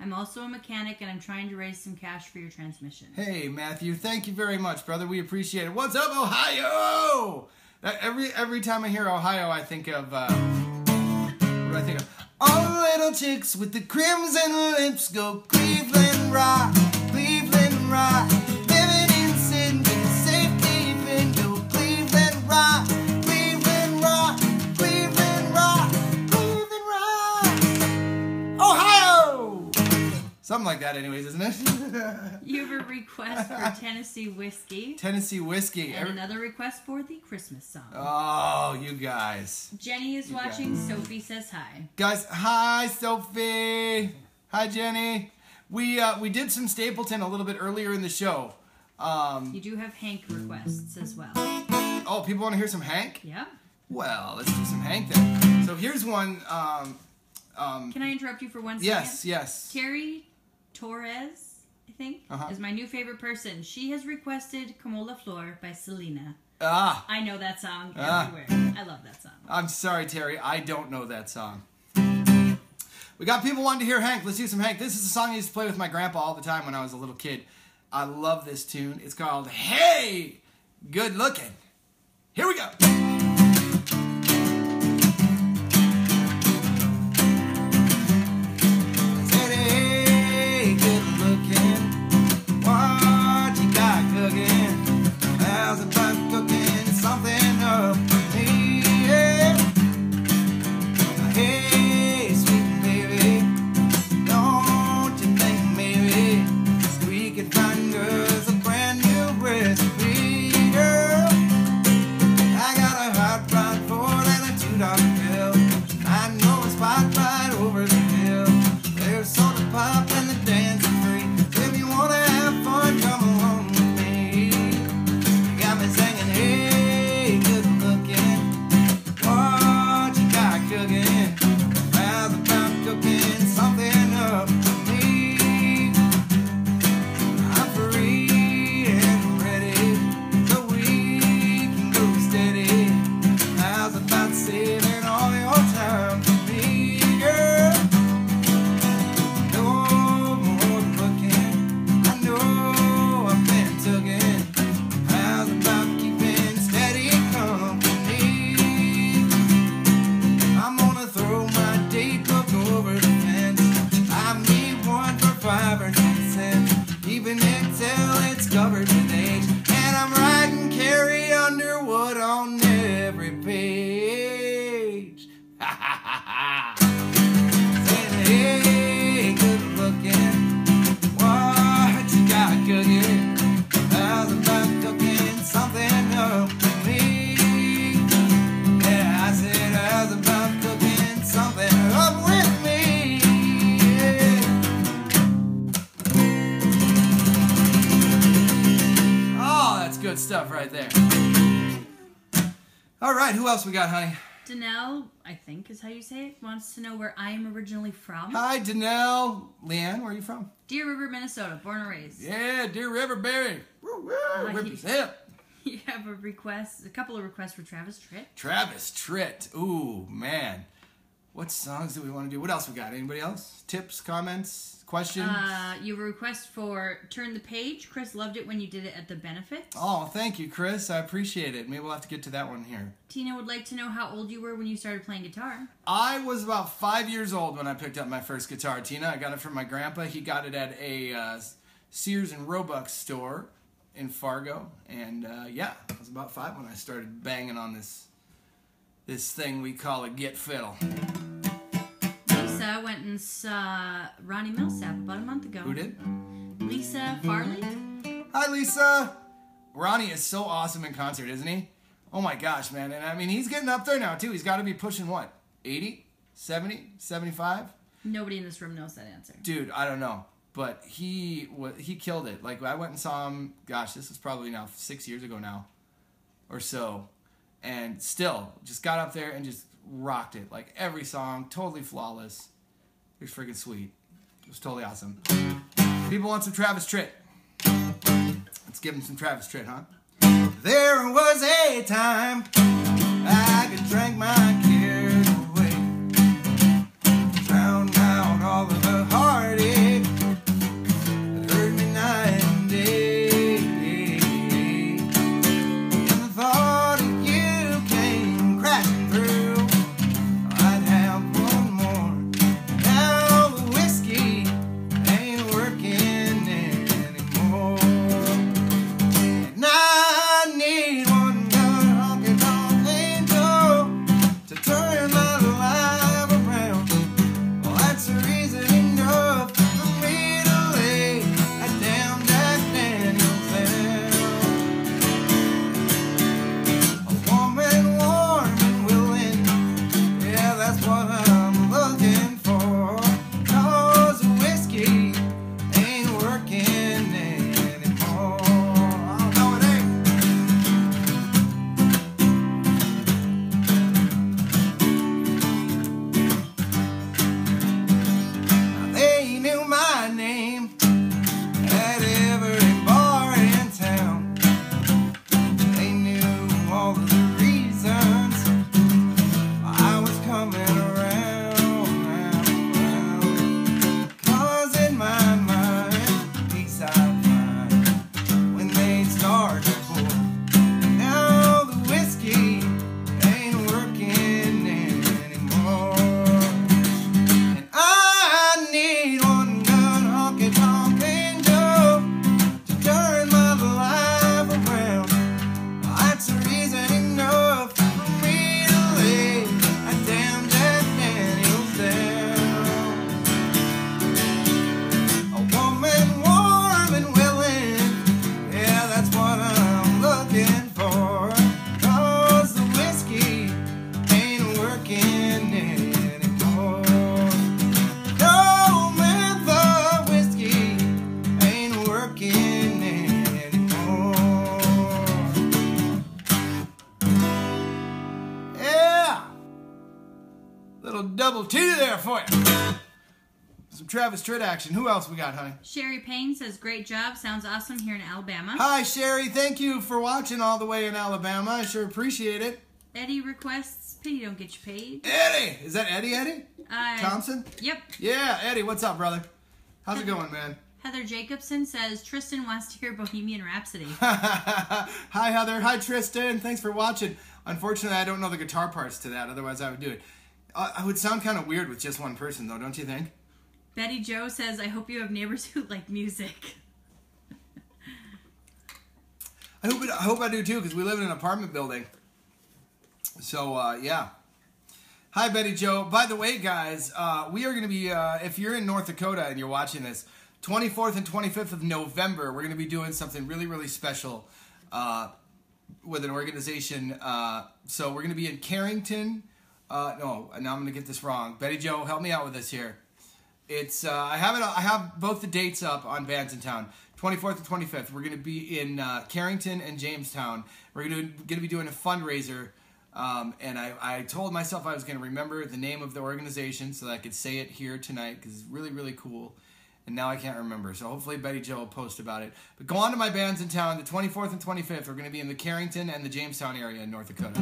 I'm also a mechanic, and I'm trying to raise some cash for your transmission. Hey, Matthew, thank you very much, brother. We appreciate it. What's up, Ohio? Every every time I hear Ohio, I think of, uh, what do I think of? All the little chicks with the crimson lips go Cleveland rock, Cleveland rock. Living in sin, with safety even go Cleveland rock. Something like that anyways, isn't it? You have a request for Tennessee Whiskey. Tennessee Whiskey. And another request for the Christmas song. Oh, you guys. Jenny is you watching. Guys. Sophie says hi. Guys, hi, Sophie. Hi, Jenny. We uh, we did some Stapleton a little bit earlier in the show. Um, you do have Hank requests as well. Oh, people want to hear some Hank? Yeah. Well, let's do some Hank then. So here's one. Um, um, Can I interrupt you for one second? Yes, yes. Terry Torres, I think, uh-huh. is my new favorite person. She has requested Como La Flor by Selena. Ah. I know that song ah. everywhere. I love that song. I'm sorry, Terry. I don't know that song. We got people wanting to hear Hank. Let's do some Hank. This is a song I used to play with my grandpa all the time when I was a little kid. I love this tune. It's called Hey, Good Looking. Here we go. I stuff right there. All right, who else we got, honey? Danelle, I think is how you say it, wants to know where I am originally from. Hi, Danelle. Leanne, where are you from? Deer River, Minnesota, born and raised. Yeah, Deer River, Barry. Woo, woo, uh, represent. You have a request, a couple of requests for Travis Tritt. Travis Tritt. Ooh, man. What songs do we want to do? What else we got? Anybody else? Tips, comments, questions? Uh, you have a request for Turn the Page. Chris loved it when you did it at the benefits. Oh, thank you, Chris. I appreciate it. Maybe we'll have to get to that one here. Tina would like to know how old you were when you started playing guitar. I was about five years old when I picked up my first guitar, Tina. I got it from my grandpa. He got it at a uh, Sears and Roebuck store in Fargo. And uh, yeah, I was about five when I started banging on this this thing we call a git fiddle. Lisa went and saw Ronnie Milsap about a month ago. Who did? Lisa Farley. Hi, Lisa. Ronnie is so awesome in concert, isn't he? Oh my gosh, man. And I mean, he's getting up there now, too. He's got to be pushing what? eighty? seventy? seventy-five? Nobody in this room knows that answer. Dude, I don't know. But he he killed it. Like, I went and saw him, gosh, this was probably now six years ago now or so. And still, just got up there and just rocked it. Like, every song, totally flawless. It was freaking sweet. It was totally awesome. People want some Travis Tritt. Let's give them some Travis Tritt, huh? There was a time I could drink my cares away, drown out all of the heartache. Travis Tritt action. Who else we got, honey? Sherry Payne says, great job. Sounds awesome here in Alabama. Hi, Sherry. Thank you for watching all the way in Alabama. I sure appreciate it. Eddie requests, pity don't get you paid. Eddie! Is that Eddie, Eddie? Uh, Thompson? Yep. Yeah, Eddie. What's up, brother? How's Heather, it going, man? Heather Jacobson says, Tristan wants to hear Bohemian Rhapsody. Hi, Heather. Hi, Tristan. Thanks for watching. Unfortunately, I don't know the guitar parts to that. Otherwise, I would do it. Uh, I would sound kind of weird with just one person, though, don't you think? Betty Joe says, I hope you have neighbors who like music. I hope it, I hope I do too, because we live in an apartment building. So, uh, yeah. Hi, Betty Joe. By the way, guys, uh, we are going to be, uh, if you're in North Dakota and you're watching this, twenty-fourth and twenty-fifth of November, we're going to be doing something really, really special uh, with an organization. Uh, so we're going to be in Carrington. Uh, no, now I'm going to get this wrong. Betty Joe, help me out with this here. It's, uh, I have it, I have both the dates up on Bands in Town. twenty-fourth and twenty-fifth, we're going to be in uh, Carrington and Jamestown. We're going to be doing a fundraiser, um, and I, I told myself I was going to remember the name of the organization so that I could say it here tonight because it's really, really cool, and now I can't remember. So hopefully Betty Jo will post about it. But go on to my Bands in Town. The twenty-fourth and twenty-fifth, we're going to be in the Carrington and the Jamestown area in North Dakota.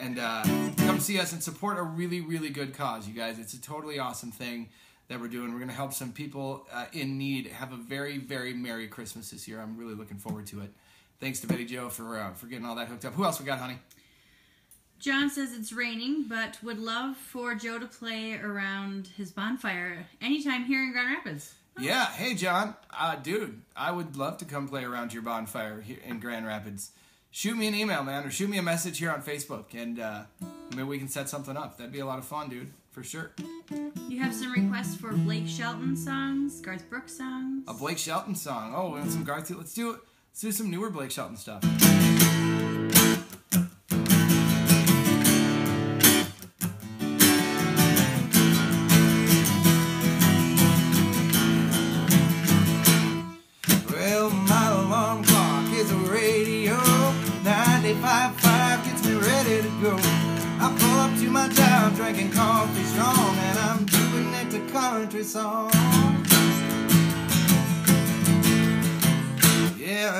And uh, come see us and support a really, really good cause, you guys. It's a totally awesome thing that we're doing. We're going to help some people uh, in need have a very, very Merry Christmas this year. I'm really looking forward to it. Thanks to Betty Jo for, uh, for getting all that hooked up. Who else we got, honey? John says it's raining, but would love for Joe to play around his bonfire anytime here in Grand Rapids. Oh. Yeah. Hey, John. Uh, dude, I would love to come play around your bonfire here in Grand Rapids. Shoot me an email, man, or shoot me a message here on Facebook, and uh, maybe we can set something up. That'd be a lot of fun, dude. For sure. You have some requests for Blake Shelton songs, Garth Brooks songs. A Blake Shelton song. Oh, and some Garth. Let's do let's do some newer Blake Shelton stuff. Well, my alarm clock is a radio. nine five five gets me ready to go. I pull up to my job drinking coffee strong, and I'm doing it to country songs. Yeah.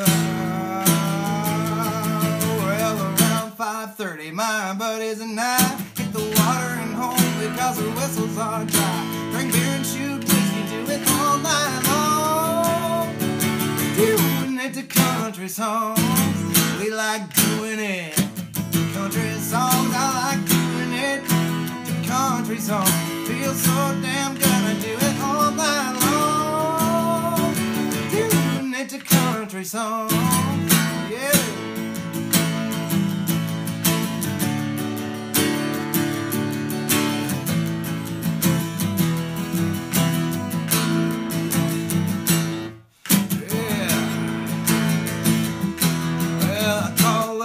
Well, around five thirty, my buddies and I hit the water and home because our whistles are dry. Drink beer and shoot whiskey, do it all night long. Doing it to country songs. We like doing it. Country songs, I like doing it to country songs. Feels so damn good, I do it all night long. Doing it to country songs, yeah.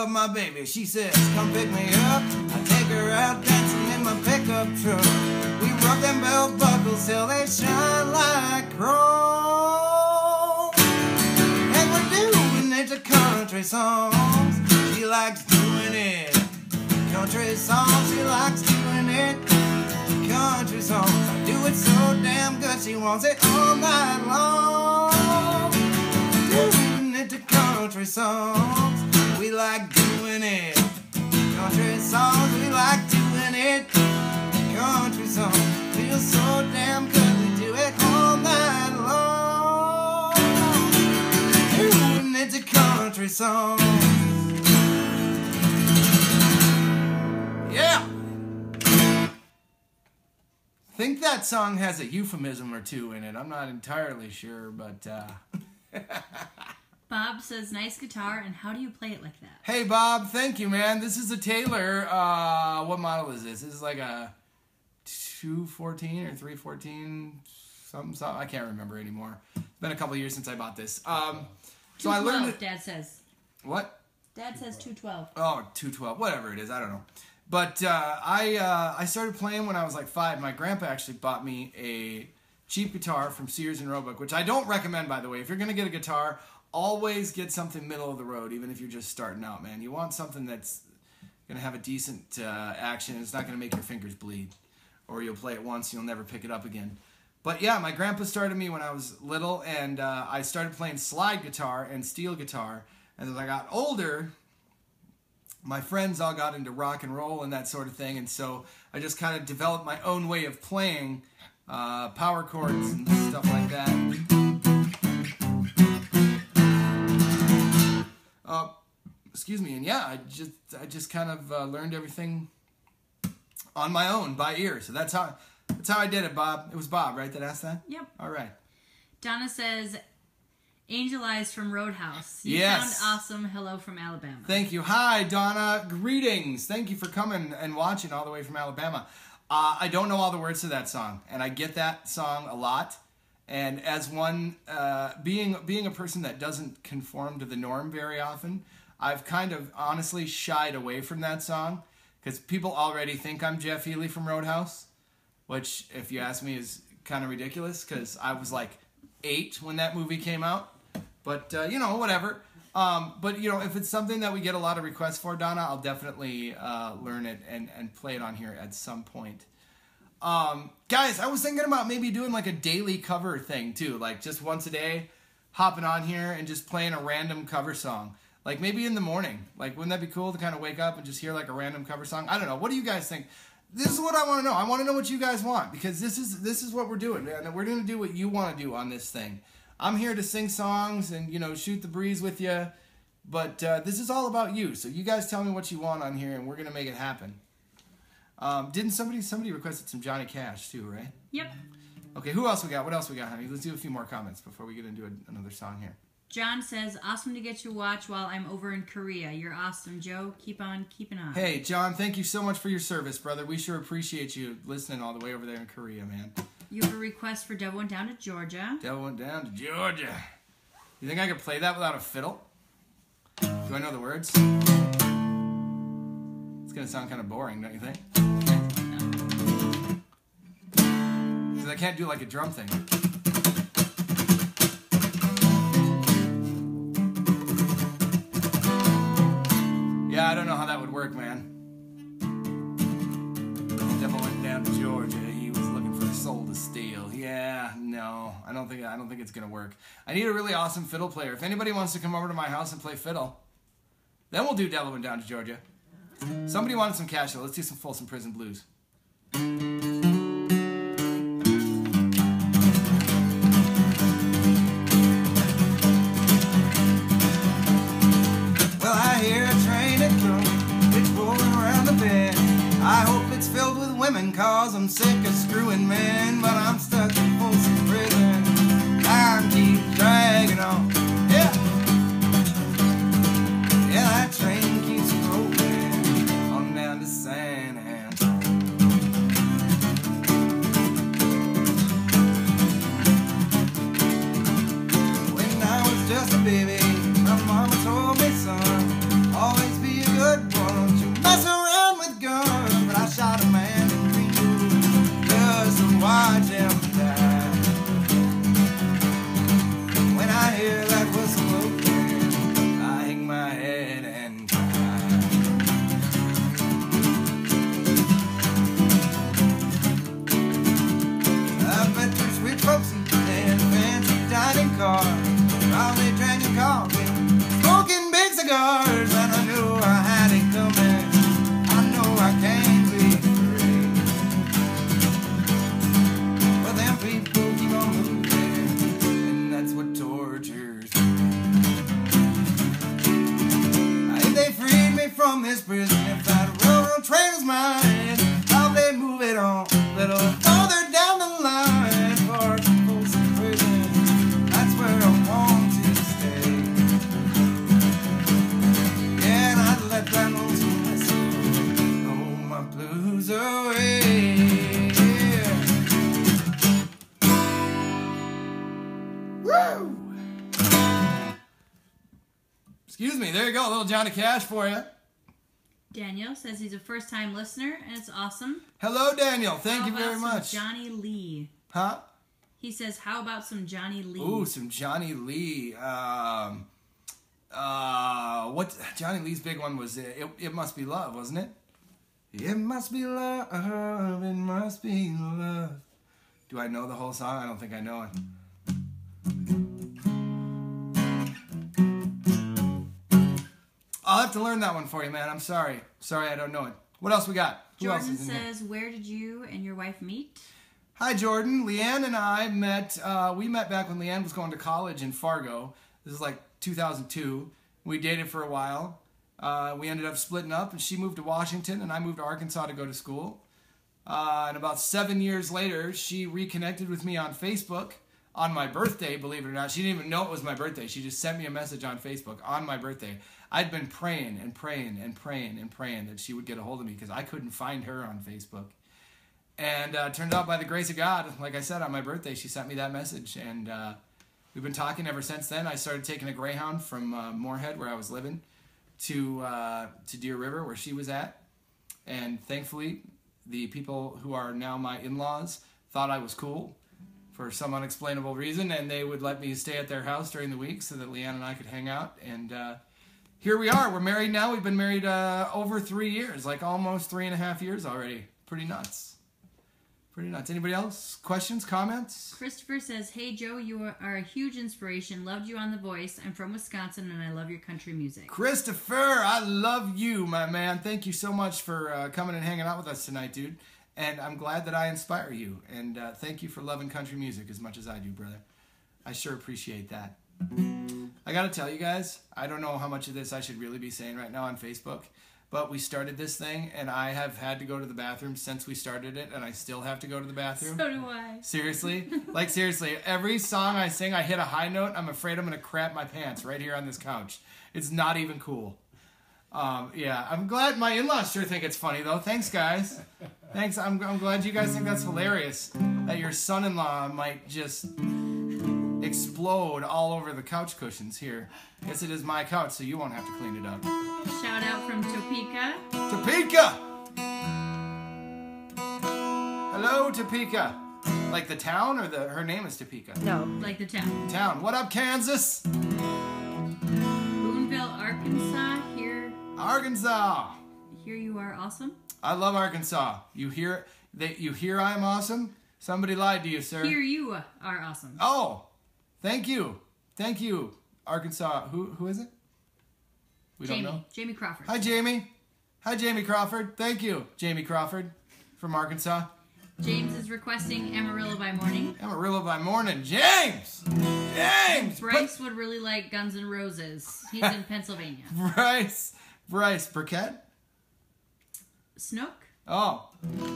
My baby, she says, come pick me up. I take her out dancing in my pickup truck. We rub them belt buckles till they shine like chrome. And we're doing it to country songs. She likes doing it. Country songs, she likes doing it. Country songs, I do it so damn good. She wants it all night long. Doing it to country songs. We like doing it. Country songs, we like doing it. Country songs feel so damn good. We do it all night long. Doing it to country songs. Yeah. I think that song has a euphemism or two in it. I'm not entirely sure, but uh Bob says, nice guitar, and how do you play it like that? Hey, Bob, thank you, man. This is a Taylor. Uh, what model is this? This is like a two fourteen or three fourteen, something, something. I can't remember anymore. It's been a couple of years since I bought this. Um, so I learned it, Dad says. What? Dad says two twelve. Oh, two twelve, whatever it is. I don't know. But uh, I, uh, I started playing when I was like five. My grandpa actually bought me a cheap guitar from Sears and Roebuck, which I don't recommend, by the way. If you're going to get a guitar, always get something middle of the road, even if you're just starting out, man. You want something that's going to have a decent uh, action. It's not going to make your fingers bleed. Or you'll play it once, you'll never pick it up again. But yeah, my grandpa started me when I was little, and uh, I started playing slide guitar and steel guitar. And as I got older, my friends all got into rock and roll and that sort of thing. And so I just kind of developed my own way of playing uh, power chords and stuff like that. Uh, excuse me, and yeah, I just I just kind of uh, learned everything on my own by ear. So that's how that's how I did it, Bob. It was Bob, right, that asked that? Yep. All right. Donna says, "Angel Eyes from Roadhouse." You yes. Sound awesome. Hello from Alabama. Thank you. Hi, Donna. Greetings. Thank you for coming and watching all the way from Alabama. Uh, I don't know all the words to that song, and I get that song a lot. And as one, uh, being being a person that doesn't conform to the norm very often, I've kind of honestly shied away from that song because people already think I'm Jeff Healy from Roadhouse, which, if you ask me, is kind of ridiculous because I was like eight when that movie came out. But, uh, you know, whatever. Um, but, you know, if it's something that we get a lot of requests for, Donna, I'll definitely uh, learn it and, and play it on here at some point. Um, guys, I was thinking about maybe doing like a daily cover thing, too. Like just once a day, hopping on here and just playing a random cover song. Like maybe in the morning. Like wouldn't that be cool to kind of wake up and just hear like a random cover song? I don't know. What do you guys think? This is what I want to know. I want to know what you guys want, because this is this is what we're doing, man. We're going to do what you want to do on this thing. I'm here to sing songs and, you know, shoot the breeze with you, but uh, this is all about you. So you guys tell me what you want on here, and we're going to make it happen. Um, didn't somebody, somebody requested some Johnny Cash too, right? Yep. Okay, who else we got? What else we got, honey? Let's do a few more comments before we get into a, another song here. John says, awesome to get you watch while I'm over in Korea. You're awesome, Joe. Keep on keeping on. Hey, John, thank you so much for your service, brother. We sure appreciate you listening all the way over there in Korea, man. You have a request for Devil Went Down to Georgia. Devil Went Down to Georgia. You think I could play that without a fiddle? Do I know the words? It's going to sound kind of boring, don't you think? Because I can't do like a drum thing. Yeah, I don't know how that would work, man. Devil Went Down to Georgia. Soul to steal. Yeah, no, I don't think I don't think it's gonna work. I need a really awesome fiddle player. If anybody wants to come over to my house and play fiddle, then we'll do Devil Went Down to Georgia. Somebody wanted some Cash. Let's do some Folsom Prison Blues. Well, I hear a train at home. It's rolling around the bend. I hope it's filled with women, cause I'm sick of screwing men. But I'm stuck in Folsom Prison. Time keeps dragging on. Yeah. Yeah, that train keeps rolling on down to San Antonio. When I was just a baby, my mama told me, son, always be a good boy. Don't you mess around with guns. I shot a man in Greenwood just to watch him die. When I hear that whistle open, I hang my head and cry. I bet there's rich folks in fancy dining cars, probably drinking coffee, smoking big cigars, and I knew I had it coming. I know I can't. From this prison, if that railroad train is mine, I'll they move it on a little further down the line. For Folsom Prison, that's where I want to stay. Yeah, and I'd let that most whistle know my blues away. Woo! Excuse me, there you go, a little Johnny Cash for you. Daniel says he's a first-time listener, and it's awesome. Hello, Daniel. Thank you very much. How about some Johnny Lee? Huh? He says, how about some Johnny Lee? Ooh, some Johnny Lee. Um, uh, what? Johnny Lee's big one was It, it Must Be Love, wasn't it? It must be love. It must be love. Do I know the whole song? I don't think I know it. I'll have to learn that one for you, man. I'm sorry. Sorry, I don't know it. What else we got? Who Jordan else is in says, here? Where did you and your wife meet? Hi, Jordan. Leanne and I met, uh, we met back when Leanne was going to college in Fargo. This is like two thousand two. We dated for a while. Uh, we ended up splitting up, and she moved to Washington, and I moved to Arkansas to go to school. Uh, and about seven years later, she reconnected with me on Facebook on my birthday, believe it or not. She didn't even know it was my birthday. She just sent me a message on Facebook on my birthday. I'd been praying and praying and praying and praying that she would get a hold of me because I couldn't find her on Facebook. And uh, turned out by the grace of God, like I said, on my birthday, she sent me that message. And uh, we've been talking ever since then. I started taking a Greyhound from uh, Moorhead, where I was living, to, uh, to Deer River, where she was at. And thankfully, the people who are now my in-laws thought I was cool. for some unexplainable reason, and they would let me stay at their house during the week so that Leanne and I could hang out. And uh, here we are. We're married now. We've been married uh, over three years, like almost three and a half years already. Pretty nuts. Pretty nuts. Anybody else? Questions? Comments? Christopher says, "Hey, Joe, you are a huge inspiration. Loved you on The Voice. I'm from Wisconsin, and I love your country music." Christopher, I love you, my man. Thank you so much for uh, coming and hanging out with us tonight, dude. And I'm glad that I inspire you. And uh, thank you for loving country music as much as I do, brother. I sure appreciate that. I got to tell you guys, I don't know how much of this I should really be saying right now on Facebook, but we started this thing, and I have had to go to the bathroom since we started it, and I still have to go to the bathroom. So do I. Seriously? Like, seriously. Every song I sing, I hit a high note. I'm afraid I'm going to crap my pants right here on this couch. It's not even cool. Um, yeah, I'm glad my in-laws sure think it's funny, though. Thanks, guys. Thanks. I'm, I'm glad you guys think that's hilarious, that your son-in-law might just explode all over the couch cushions here. Guess it is my couch, so you won't have to clean it up. Shout out from Topeka. Topeka! Hello, Topeka. Like the town, or the her name is Topeka? No, like the town. Town. What up, Kansas? Boonville, Arkansas. Here. Arkansas. Here you are awesome. I love Arkansas. You hear that? You hear I am awesome? Somebody lied to you, sir. Here you are awesome. Oh, thank you, thank you, Arkansas. Who who is it? We Jamie. don't know. Jamie Crawford. Hi, Jamie. Hi, Jamie Crawford. Thank you, Jamie Crawford, from Arkansas. James is requesting Amarillo by Morning. Amarillo by Morning, James. James. Bryce would really like Guns N' Roses. He's in Pennsylvania. Bryce. Bryce Burkett. Snook? Oh.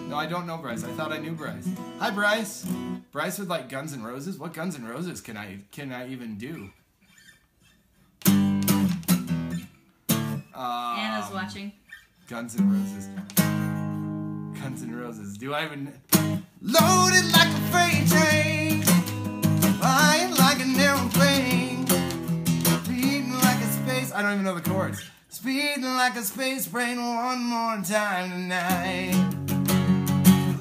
No, I don't know Bryce. I thought I knew Bryce. Hi, Bryce. Bryce would like Guns N' Roses? What Guns N' Roses can I can I even do? Um, Anna's watching. Guns N' Roses. Guns N' Roses. Do I even... Loaded like a freight train, flying like an airplane, beating like a space... I don't even know the chords. Speeding like a space brain one more time tonight.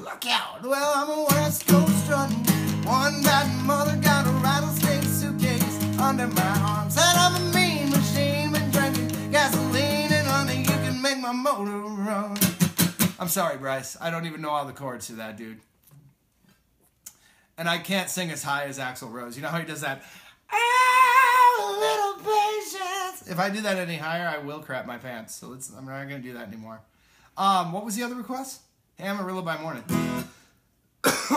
Look out! Well, I'm a West Coast strutting. One bad mother got a rattlesnake suitcase under my arm. Said I'm a mean machine, been drinking gasoline and honey. You can make my motor run. I'm sorry, Bryce. I don't even know all the chords to that, dude. And I can't sing as high as Axl Rose. You know how he does that? Oh, little patience. If I do that any higher, I will crap my pants. So let's, I'm not going to do that anymore. Um, what was the other request? Hey, Amarillo by Morning.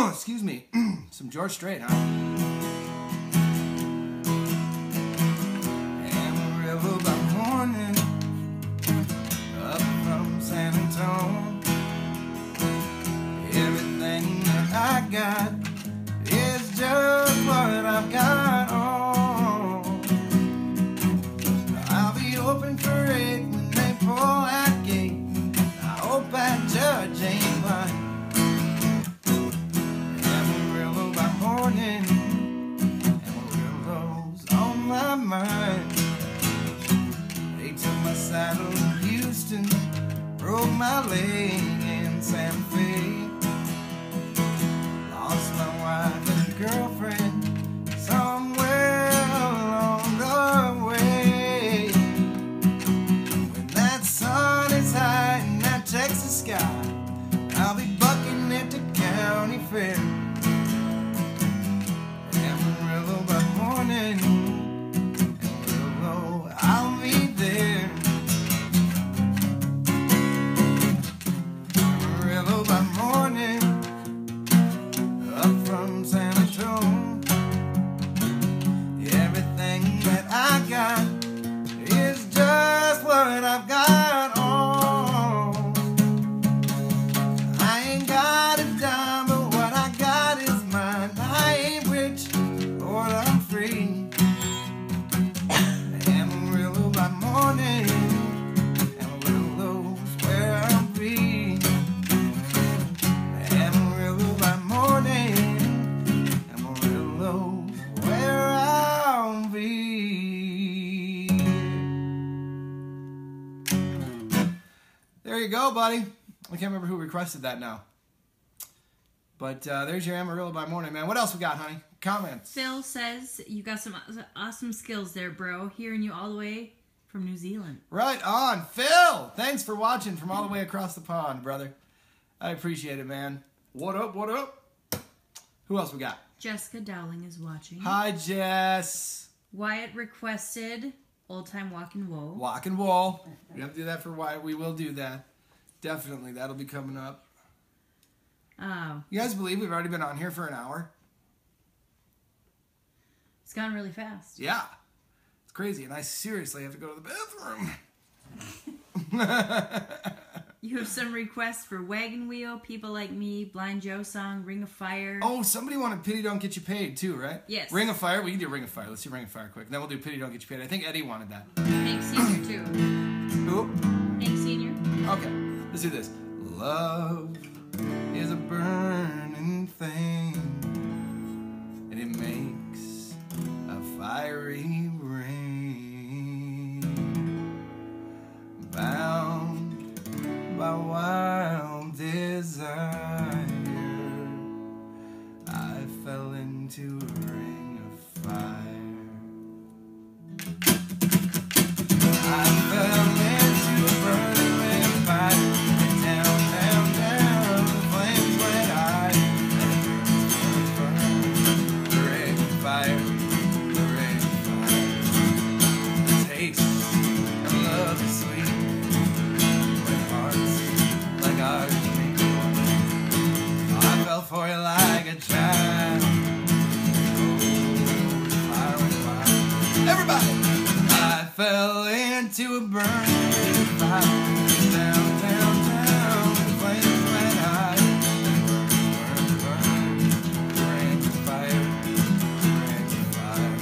Excuse me. Some George Strait, huh? Amarillo by Morning, up from San Antonio. Everything that I got is just what I've got on. They took my saddle in Houston, broke my leg in Santa Fe, lost my wife and girlfriend somewhere along the way. When that sun is high in that Texas sky, I'll be bucking at the county fair. Amarillo by Morning, I'll be there. Amarillo by Morning, up from San Antonio. Everything that I got is just what I've got on. I ain't got a dime, but what I got is mine. I ain't rich, or I'm free. There you go, buddy. I can't remember who requested that now. But uh, there's your Amarillo by morning, man. What else we got, honey? Comments. Phil says, you got some awesome skills there, bro. Hearing you all the way from New Zealand. Right on, Phil. Thanks for watching from all the way across the pond, brother. I appreciate it, man. What up, what up? Who else we got? Jessica Dowling is watching. Hi, Jess. Wyatt requested Old Time Walk and Woe. Walk and Woe. We have to do that for Wyatt. We will do that. Definitely. That'll be coming up. Oh. You guys believe we've already been on here for an hour? It's gone really fast. Yeah. It's crazy. And I seriously have to go to the bathroom. You have some requests for Wagon Wheel, People Like Me, Blind Joe song, Ring of Fire. Oh, somebody wanted Pity Don't Get You Paid too, right? Yes. Ring of Fire? We can do Ring of Fire. Let's do Ring of Fire quick. And then we'll do Pity Don't Get You Paid. I think Eddie wanted that. Hank Senior too. Who? Hank Senior. Okay. Let's do this. Love is a burning thing, and it makes a fiery rain. Bound by wild desire, I fell into a ring of fire. I fell into a burning ring of fire. For you like a child. Oh, fire and fire. Everybody! I fell into a burning fire. Down, down, down, the flames went high. Burn, burn, burn, fire, burn,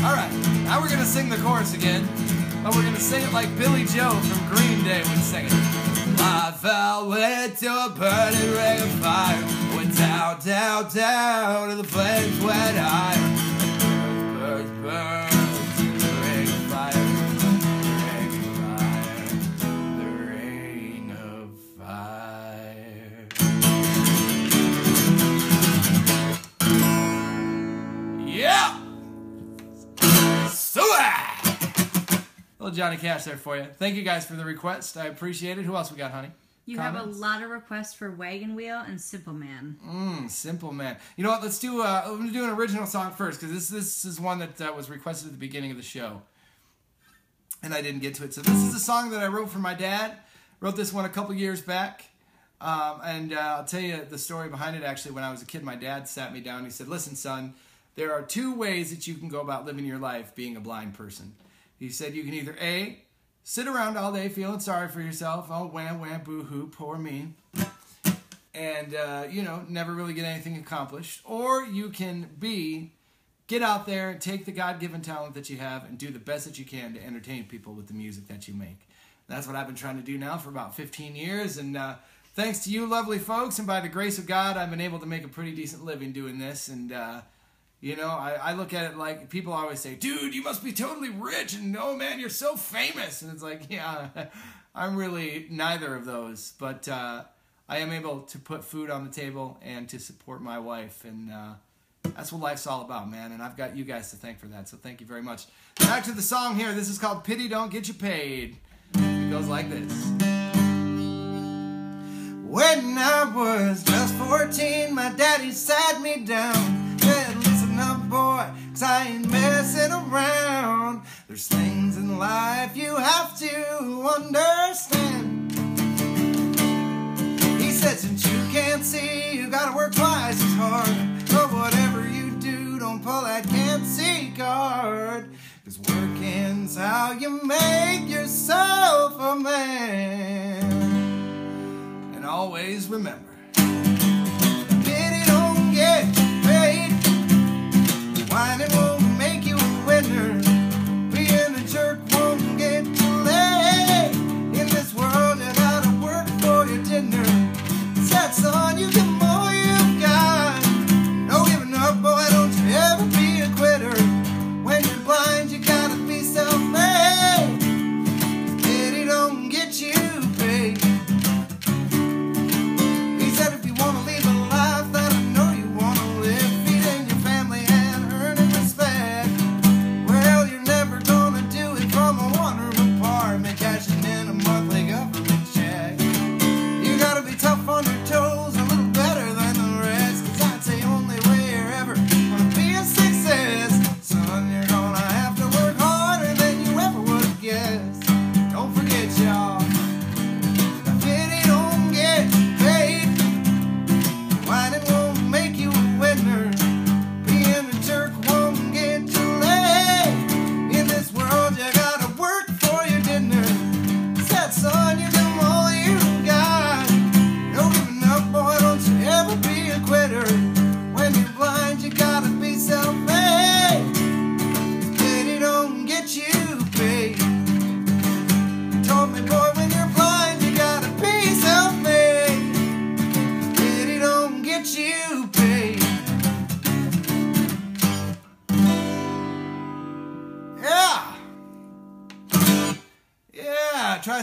fire. Alright, now we're gonna sing the chorus again, but we're gonna sing it like Billy Joe from Green Day would sing it. I fell into a burning ring of fire. Down, down, down, to the flames went higher. Burns, burns, burns, the ring of fire, the ring of fire, the ring of fire. Yeah! So, ah! Little Johnny Cash there for you. Thank you guys for the request. I appreciate it. Who else we got, honey? You Comments? Have a lot of requests for Wagon Wheel and Simple Man. Mmm, Simple Man. You know what? Let's do. Uh, I'm gonna do an original song first because this this is one that uh, was requested at the beginning of the show, and I didn't get to it. So this is a song that I wrote for my dad. Wrote this one a couple years back, um, and uh, I'll tell you the story behind it. Actually, when I was a kid, my dad sat me down and he said, "Listen, son, there are two ways that you can go about living your life being a blind person." He said, "You can either A, sit around all day feeling sorry for yourself. Oh, wham, wham, boo-hoo, poor me." And, uh, you know, never really get anything accomplished. Or you can, B, get out there and take the God-given talent that you have and do the best that you can to entertain people with the music that you make. That's what I've been trying to do now for about fifteen years. And uh, thanks to you lovely folks and by the grace of God, I've been able to make a pretty decent living doing this. And, uh, you know, I, I look at it like people always say, "Dude, you must be totally rich, and oh man, you're so famous." And it's like, yeah, I'm really neither of those. But uh, I am able to put food on the table and to support my wife, and uh, that's what life's all about, man. And I've got you guys to thank for that, so thank you very much. Back to the song here. This is called "Pity Don't Get You Paid." It goes like this. When I was just fourteen, my daddy sat me down, said, boy, 'cause I ain't messing around. There's things in life you have to understand. He said, since you can't see, you gotta work twice as hard. So whatever you do, don't pull that can't see card, 'cause working's how you make yourself a man. And always remember, pity don't get you paid. Wine it won't make you a winner. Being a jerk won't get you laid. In this world you gotta work for your dinner. That's on you, the more you've got. No giving up, boy, don't you ever be a quitter. When you're blind you gotta be self-made. Pity don't get you paid. He said if you wanna leave a life that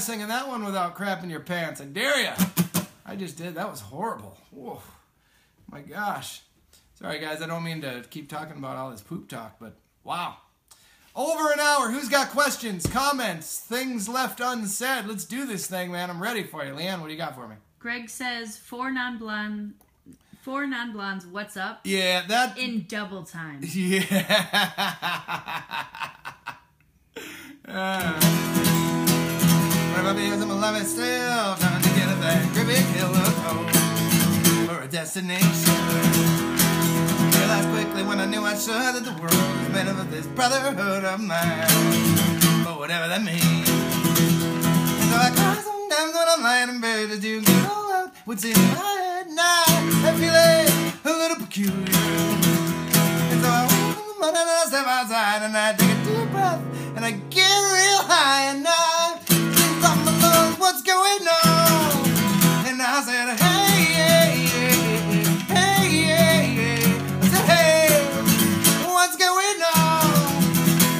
singing that one without crapping your pants. I dare ya. I just did. That was horrible. Whoa. My gosh. Sorry, guys. I don't mean to keep talking about all this poop talk, but wow. Over an hour. Who's got questions, comments, things left unsaid? Let's do this thing, man. I'm ready for you. Leanne, what do you got for me? Greg says, four non-blonde... Four non-blondes, what's up? Yeah, that... In double time. Yeah. uh, what about me? I'm gonna love it still. Trying to get a back. Grippy, kill a home. For a destination. Realized quickly when I knew I should that the world was made up of this brotherhood of mine. But whatever that means. And so I cry sometimes when I'm lying in bed. As you get all out, what's in my head now? I feel it, a little peculiar. And so I wake up in the morning and I step outside and I take a deep breath and I get real high and I think from my lungs, what's going on? And I said, hey, yeah, yeah, hey, yeah, yeah. I said, hey, what's going on?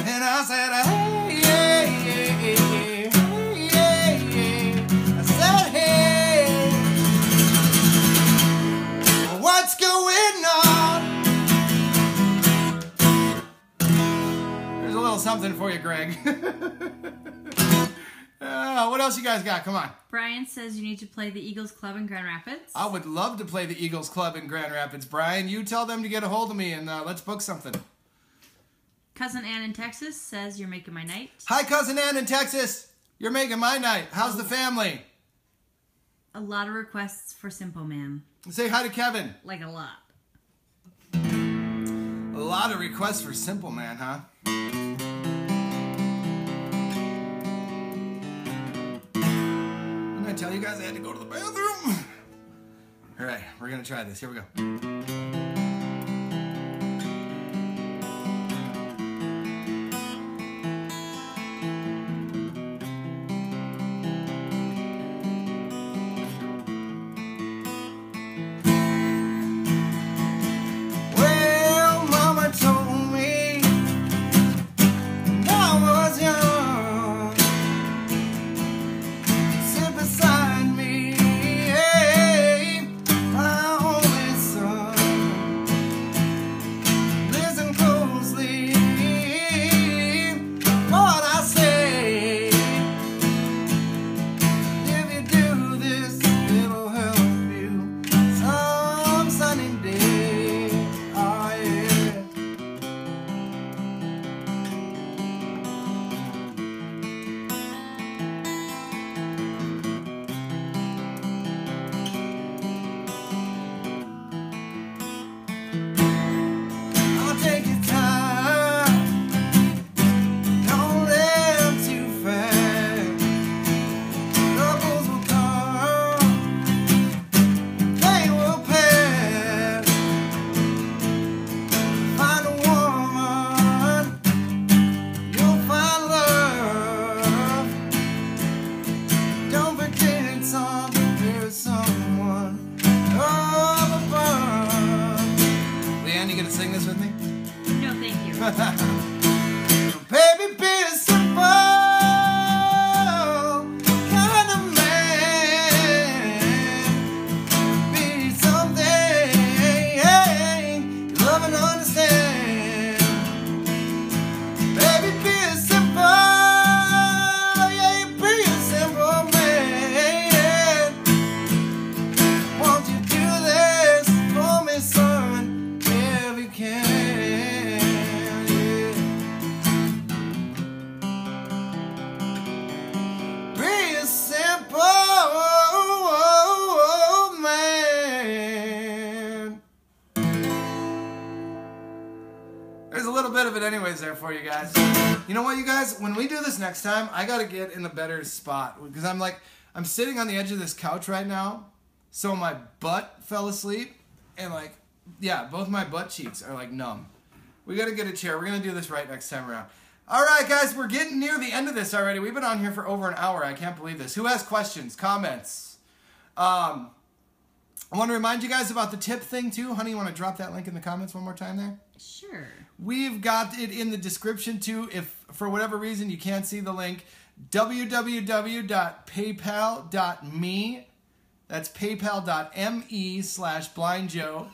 And I said, hey, yeah, yeah, yeah, hey, yeah, yeah. I said, hey, what's going on? There's a little something for you, Greg. Uh, what else you guys got? Come on. Brian says you need to play the Eagles Club in Grand Rapids. I would love to play the Eagles Club in Grand Rapids, Brian. You tell them to get a hold of me and uh, let's book something. Cousin Ann in Texas says you're making my night. Hi, Cousin Ann in Texas. You're making my night. How's the family? A lot of requests for Simple Man. Say hi to Kevin. Like a lot. A lot of requests for Simple Man, huh? Tell you guys I had to go to the bathroom. All right, we're gonna try this. Here we go. Well, Mama told me when I was young. Next time I gotta get in a better spot because I'm like I'm sitting on the edge of this couch right now, so my butt fell asleep and like yeah both my butt cheeks are like numb. We gotta get a chair. We're gonna do this right next time around. All right, guys, we're getting near the end of this already. We've been on here for over an hour. I can't believe this. Who has questions, comments? um I want to remind you guys about the tip thing too. Honey, you want to drop that link in the comments one more time there? Sure. We've got it in the description too. If for whatever reason you can't see the link, w w w dot paypal dot me. That's paypal.me slash Blind Joe.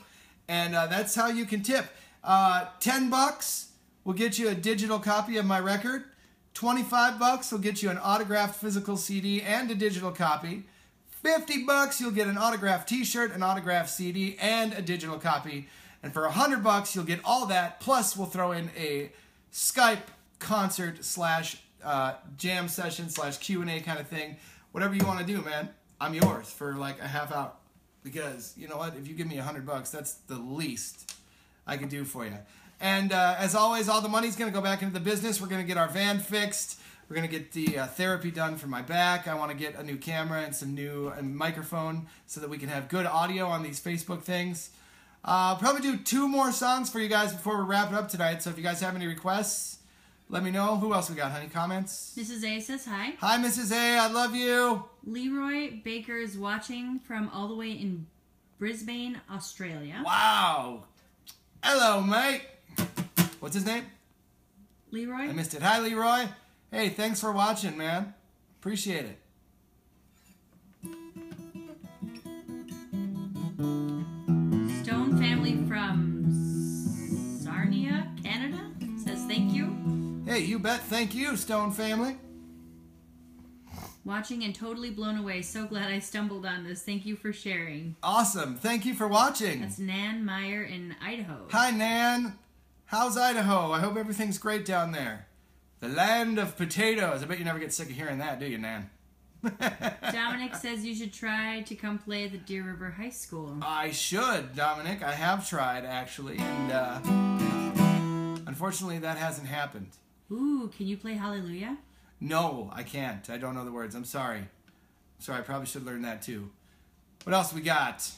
And uh, that's how you can tip. Uh, ten bucks will get you a digital copy of my record. twenty-five bucks will get you an autographed physical C D and a digital copy. fifty bucks you'll get an autographed t-shirt, an autographed C D, and a digital copy. And for one hundred bucks you'll get all that. Plus, we'll throw in a Skype concert slash uh, jam session slash Q and A kind of thing. Whatever you want to do, man. I'm yours for like a half hour. Because, you know what, if you give me one hundred bucks, that's the least I can do for you. And uh, as always, all the money's going to go back into the business. We're going to get our van fixed. We're going to get the uh, therapy done for my back. I want to get a new camera and some new uh, microphone so that we can have good audio on these Facebook things. Uh, probably do two more songs for you guys before we wrap it up tonight. So if you guys have any requests, let me know. Who else we got, honey? Comments? Missus A says hi. Hi, Missus A. I love you. Leroy Baker is watching from all the way in Brisbane, Australia. Wow. Hello, mate. What's his name? Leroy. I missed it. Hi, Leroy. Hey, thanks for watching, man. Appreciate it. Stone family from Sarnia, Canada says thank you. Hey, you bet. Thank you, Stone family. Watching and totally blown away. So glad I stumbled on this. Thank you for sharing. Awesome. Thank you for watching. That's Nan Meyer in Idaho. Hi, Nan. How's Idaho? I hope everything's great down there. The land of potatoes. I bet you never get sick of hearing that, do you, Nan? Dominic says you should try to come play at the Deer River High School. I should, Dominic. I have tried, actually. And uh, unfortunately, that hasn't happened. Ooh, can you play Hallelujah? No, I can't. I don't know the words. I'm sorry. I'm sorry, I probably should learn that too. What else we got?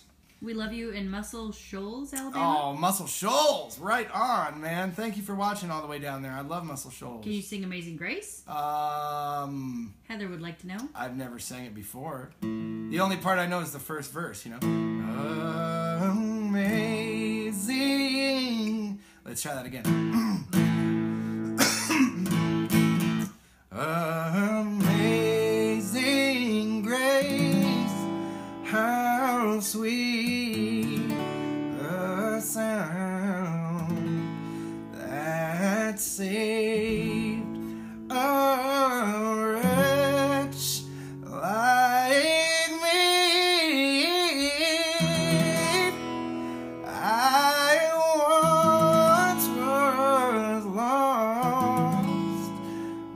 We love you in Muscle Shoals, Alabama. Oh, Muscle Shoals. Right on, man. Thank you for watching all the way down there. I love Muscle Shoals. Can you sing Amazing Grace? Um, Heather would like to know. I've never sang it before. The only part I know is the first verse, you know. Amazing. Let's try that again. Amazing grace, how sweet a sound that saved a wretch like me. I once was lost,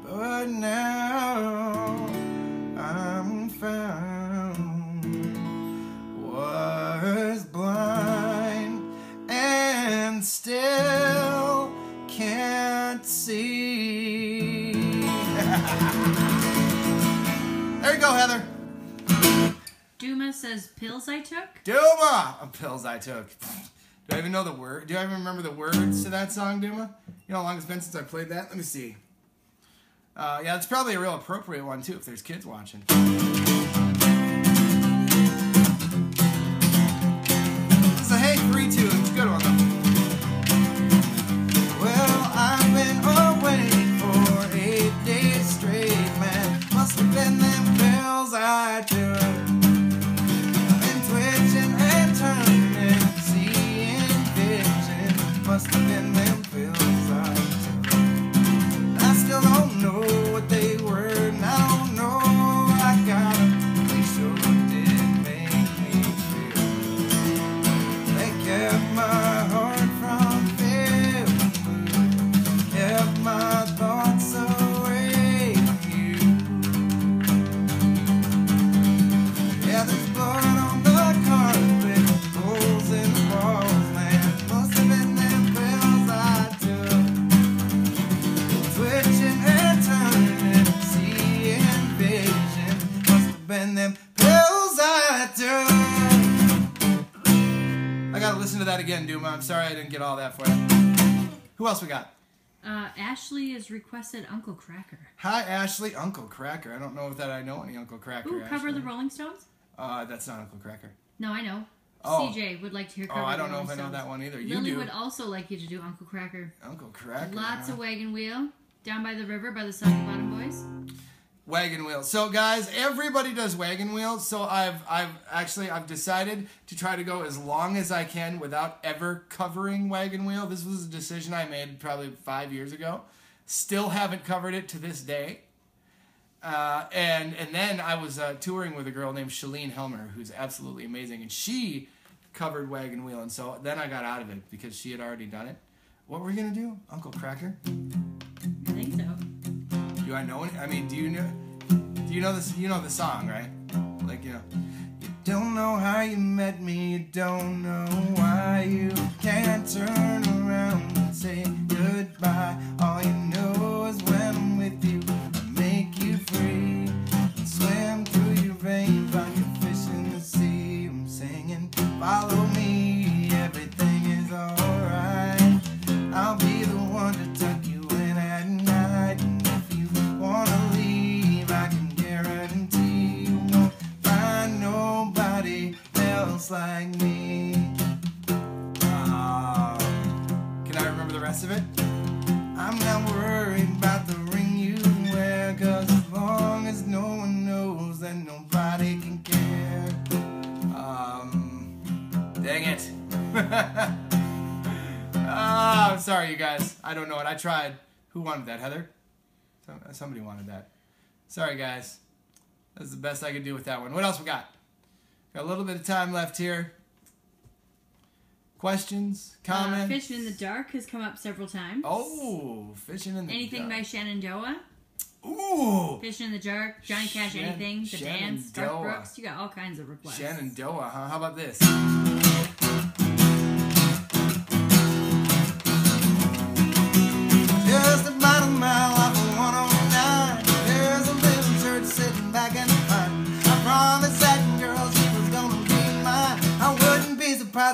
but now I'm found, was blind and still can't see. There you go, Heather. Duma says, pills I took? Duma! Oh, pills I took. Do I even know the word? Do I even remember the words to that song, Duma? You know how long it's been since I played that? Let me see. Uh, yeah, it's probably a real appropriate one, too, if there's kids watching. It's a Hey three two. It's a good one, though. Well, I've been away for eight days straight, man. Must have been them pills I took. I've been twitching and turning, seeing vision. Must have been them pills I took. I still don't know what they were, now no, I got them. They sure did make me feel. They kept my heart from feeling, kept my thoughts away from you. Yeah, there's blood on the carpet, holes in the walls, man. Must have been them pills I took. Twitch and them pills I took. I gotta listen to that again, Duma. I'm sorry I didn't get all that for you. Who else we got? Uh, Ashley has requested Uncle Cracker. Hi, Ashley. Uncle Cracker. I don't know if that I know any Uncle Cracker. Ooh, cover Ashley. The Rolling Stones? Uh, that's not Uncle Cracker. No, I know. Oh. C J would like to hear cover. Oh, I don't know if I know Stones. That one either. You Lily do. Would also like you to do Uncle Cracker. Uncle Cracker. Lots huh? of Wagon Wheel. Down by the River by the Soggy Bottom Boys. Wagon wheels. So guys, everybody does wagon wheels. So I've I've actually I've decided to try to go as long as I can without ever covering wagon wheel. This was a decision I made probably five years ago. Still haven't covered it to this day. Uh, and and then I was uh, touring with a girl named Shalene Helmer, who's absolutely amazing, and she covered wagon wheel. And so then I got out of it because she had already done it. What were we gonna do, Uncle Cracker? I think so. Do I know it? I mean, do you know? Do you know this? You know the song, right? Like, you know. You don't know how you met me. You don't know why you can't turn around and say goodbye. All you know is when I'm with you, I make you free. I swim through your veins like a fish in the sea. I'm singing, follow me. Everything is alright. I'll be the one to tuck you in at night. Wanna leave, I can guarantee you won't find nobody else like me. uh, Can I remember the rest of it? I'm not worried about the ring you wear, cause as long as no one knows, then nobody can care. Um, dang it. Oh, I'm sorry you guys, I don't know it, I tried. Who wanted that, Heather? Somebody wanted that. Sorry, guys. That's the best I could do with that one. What else we got? Got a little bit of time left here. Questions? Comments? Uh, Fishing in the Dark has come up several times. Oh, Fishing in the anything Dark. Anything by Shenandoah? Ooh. Fishing in the Dark, Johnny Cash, Shen anything, the Bands, Garth Brooks. You got all kinds of requests. Shenandoah, huh? How about this? Just about a mile off.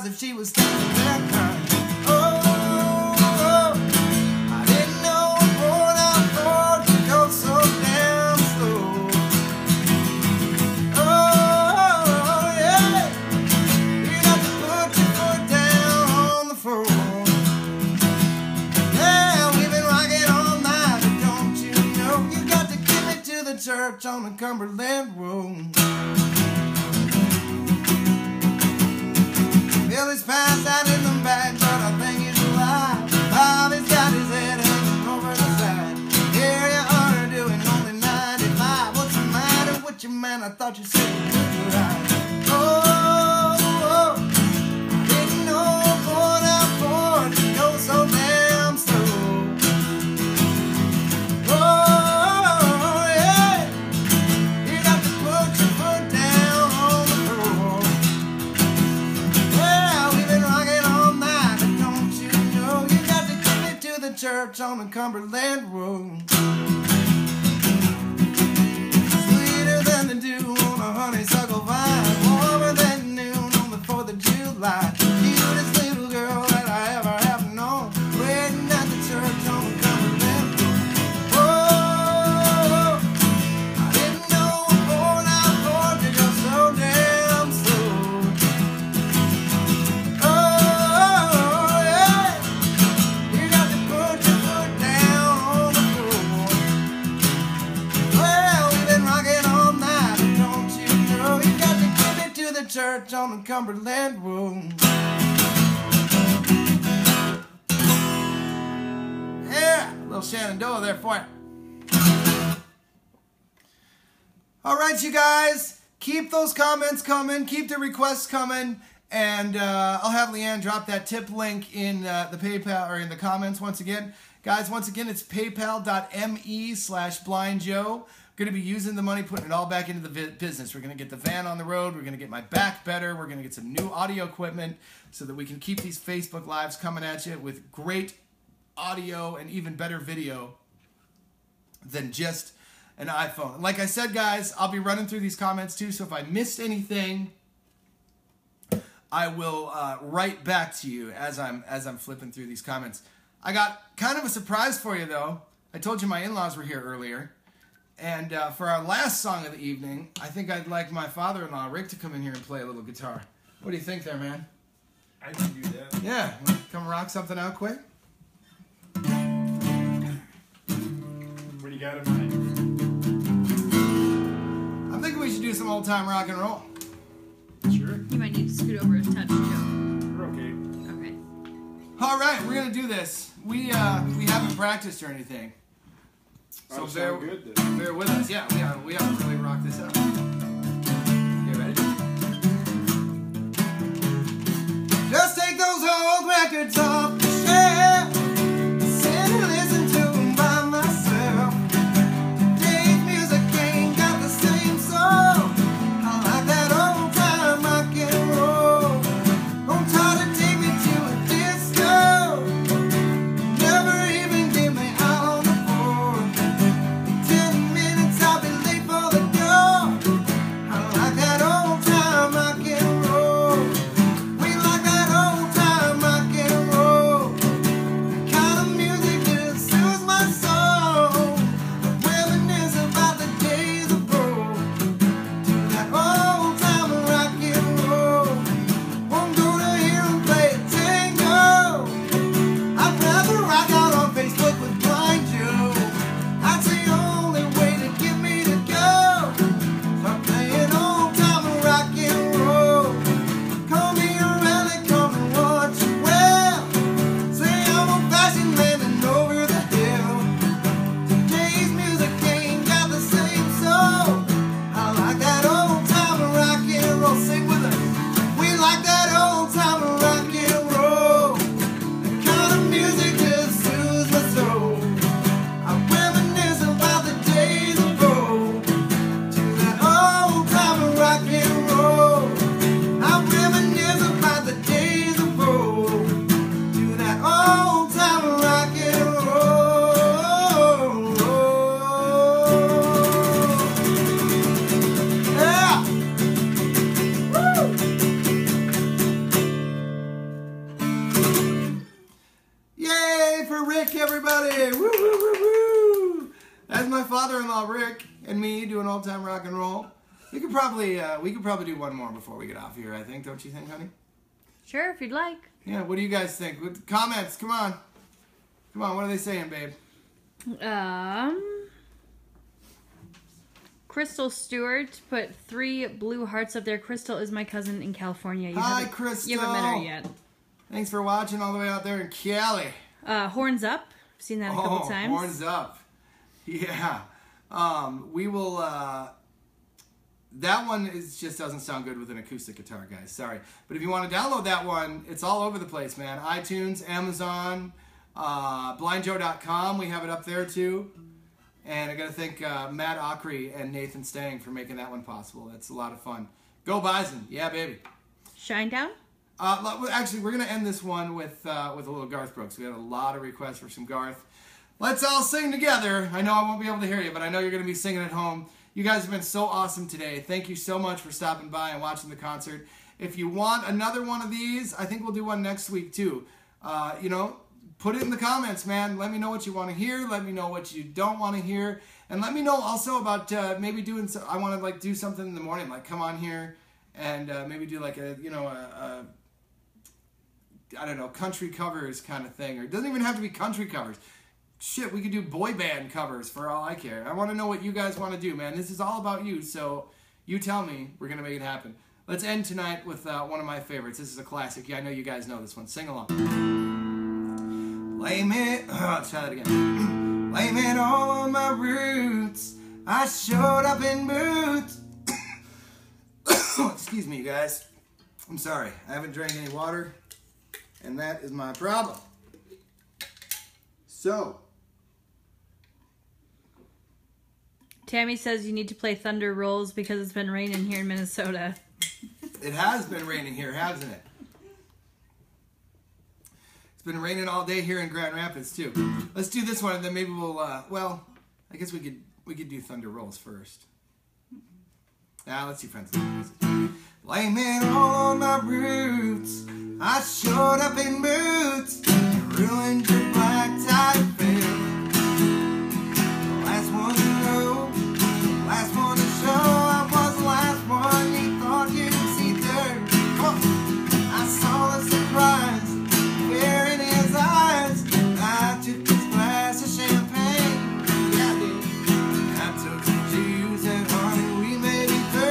If she was standing there crying, oh, oh, oh, I didn't know what I thought to go so damn slow. Oh, oh yeah, you got to put your foot down on the floor. Yeah, we've been rocking all night, but don't you know you got to get me to the church on the Cumberland Road. Billy's passed out in the back, but I think he's alive. Bobby's got his head hanging over the side. Here you are doing only ninety-five. What's the matter with you, man? I thought you said you could ride. Oh, oh, I didn't know what I thought to go so damn slow. Oh, yeah, you got to put your foot down on the floor. Church on the Cumberland Road. Sweeter than the dew on a honeysuckle vine. Warmer than noon on the fourth of July. Cutest little girl that I ever have known. Waiting at the church on the Cumberland Road. Oh, I didn't know what I thought to go so damn slow. Oh, church on the Cumberland Road. Yeah, little Shenandoah there for it. All right, you guys, keep those comments coming, keep the requests coming, and uh, I'll have Leanne drop that tip link in uh, the PayPal or in the comments once again, guys. Once again, it's paypal dot me slash blind joe. Going to be using the money, putting it all back into the business. We're going to get the van on the road. We're going to get my back better. We're going to get some new audio equipment so that we can keep these Facebook Lives coming at you with great audio and even better video than just an iPhone. Like I said, guys, I'll be running through these comments too, so if I missed anything, I will uh, write back to you as I'm, as I'm flipping through these comments. I got kind of a surprise for you, though. I told you my in-laws were here earlier. And uh, for our last song of the evening, I think I'd like my father-in-law, Rick, to come in here and play a little guitar. What do you think there, man? I can do that. Yeah. Come rock something out quick. What do you got in mind? we should do some old time rock and roll. Sure. You might need to scoot over a touch, Joe. We're okay. Okay. All right, we're gonna do this. We uh we haven't practiced or anything. So oh, bear, good, bear with us. Yeah, we have we have to really rock this up. Okay, ready? Just take those old records off the shelf. Uh, we could probably do one more before we get off here, I think. Don't you think, honey? Sure, if you'd like. Yeah, what do you guys think? With comments, come on. Come on, what are they saying, babe? Um, Crystal Stewart put three blue hearts up there. Crystal is my cousin in California. You Hi, Crystal. You haven't met her yet. Thanks for watching all the way out there in Cali. Uh, Horns Up. I've seen that a oh, couple times. Horns Up. Yeah. Um, we will... Uh, That one is, just doesn't sound good with an acoustic guitar, guys. Sorry. But if you want to download that one, it's all over the place, man. iTunes, Amazon, uh, blind joe dot com. We have it up there, too. And I got to thank uh, Matt Ockery and Nathan Stang for making that one possible. That's a lot of fun. Go Bison. Yeah, baby. Shine Down? Uh, actually, we're going to end this one with, uh, with a little Garth Brooks. We had a lot of requests for some Garth. Let's all sing together. I know I won't be able to hear you, but I know you're going to be singing at home. You guys have been so awesome today. Thank you so much for stopping by and watching the concert. If you want another one of these, I think we'll do one next week too. Uh, you know, put it in the comments, man. Let me know what you want to hear. Let me know what you don't want to hear. And let me know also about uh, maybe doing so, I want to like do something in the morning, like come on here and uh, maybe do like a, you know, a, a, I don't know, country covers kind of thing. Or it doesn't even have to be country covers. Shit, we could do boy band covers for all I care. I want to know what you guys want to do, man. This is all about you, so you tell me. We're going to make it happen. Let's end tonight with uh, one of my favorites. This is a classic. Yeah, I know you guys know this one. Sing along. Blame it. Oh, let's try that again. Blame it all on my roots. I showed up in boots. Excuse me, you guys. I'm sorry. I haven't drank any water, and that is my problem. So... Tammy says you need to play Thunder Rolls because it's been raining here in Minnesota. It has been raining here, hasn't it? It's been raining all day here in Grand Rapids too. Let's do this one, and then maybe we'll. Uh, well, I guess we could we could do Thunder Rolls first. Now nah, let's do Friends. Blame it all on my roots. I showed up in boots. Ruined your black tie fit. Last one to go. Last one to show, I was the last one you thought you'd see there. Come on. I saw the surprise, fear in his eyes. I took his glass of champagne, yeah, I did. I took some juice and honey, we made it through.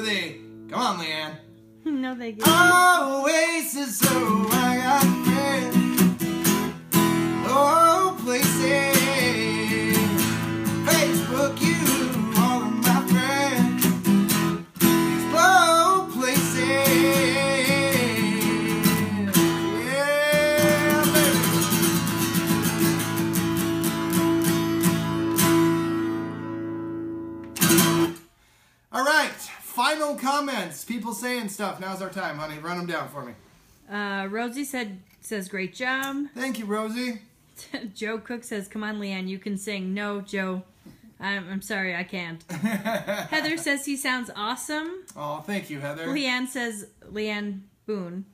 where they... Come on, Leanne. No, they get it. Always is so I got friends. Oh, places. Facebook, you, all of my friends. These low places. Yeah, baby. All right. Final comments. People saying stuff. Now's our time, honey. Run them down for me. Uh, Rosie said, says, great job. Thank you, Rosie. Joe Cook says, come on, Leanne, you can sing. No, Joe. I'm, I'm sorry, I can't. Heather says, he sounds awesome. Oh, thank you, Heather. Leanne says, Leanne Boone.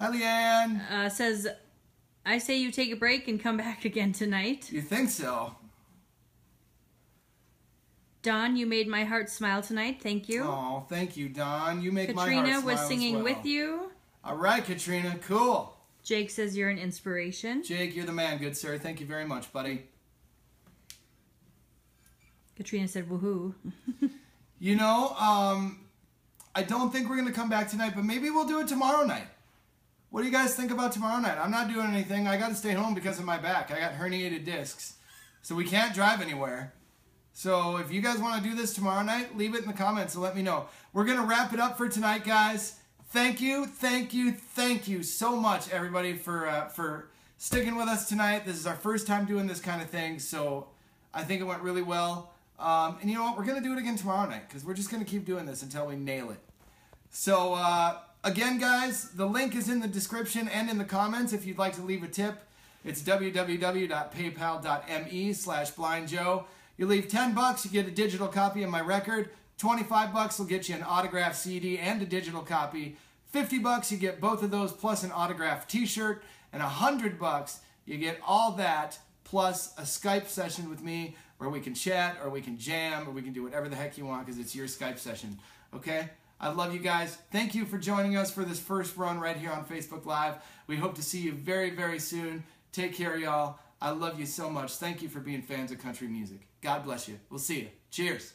Hi, Leanne. Uh, says, I say you take a break and come back again tonight. You think so? Don, you made my heart smile tonight. Thank you. Oh, thank you, Don. You make Katrina my heart smile. Katrina was singing well. With you. All right, Katrina. Cool. Jake says you're an inspiration. Jake, you're the man, good sir. Thank you very much, buddy. Katrina said, woohoo. You know, um, I don't think we're going to come back tonight, but maybe we'll do it tomorrow night. What do you guys think about tomorrow night? I'm not doing anything. I got to stay home because of my back. I got herniated discs, so we can't drive anywhere. So if you guys want to do this tomorrow night, leave it in the comments and let me know. We're going to wrap it up for tonight, guys. Thank you, thank you, thank you so much, everybody, for uh, for sticking with us tonight. This is our first time doing this kind of thing, so I think it went really well. Um, and you know what? We're going to do it again tomorrow night because we're just going to keep doing this until we nail it. So uh, again, guys, the link is in the description and in the comments if you'd like to leave a tip. It's w w w dot paypal dot m e slash blind joe. You leave ten bucks, you get a digital copy of my record. twenty-five bucks will get you an autographed C D and a digital copy. fifty bucks, you get both of those plus an autographed t-shirt. And one hundred bucks, you get all that plus a Skype session with me where we can chat or we can jam or we can do whatever the heck you want because it's your Skype session. Okay? I love you guys. Thank you for joining us for this first run right here on Facebook Live. We hope to see you very, very soon. Take care, y'all. I love you so much. Thank you for being fans of country music. God bless you. We'll see you. Cheers.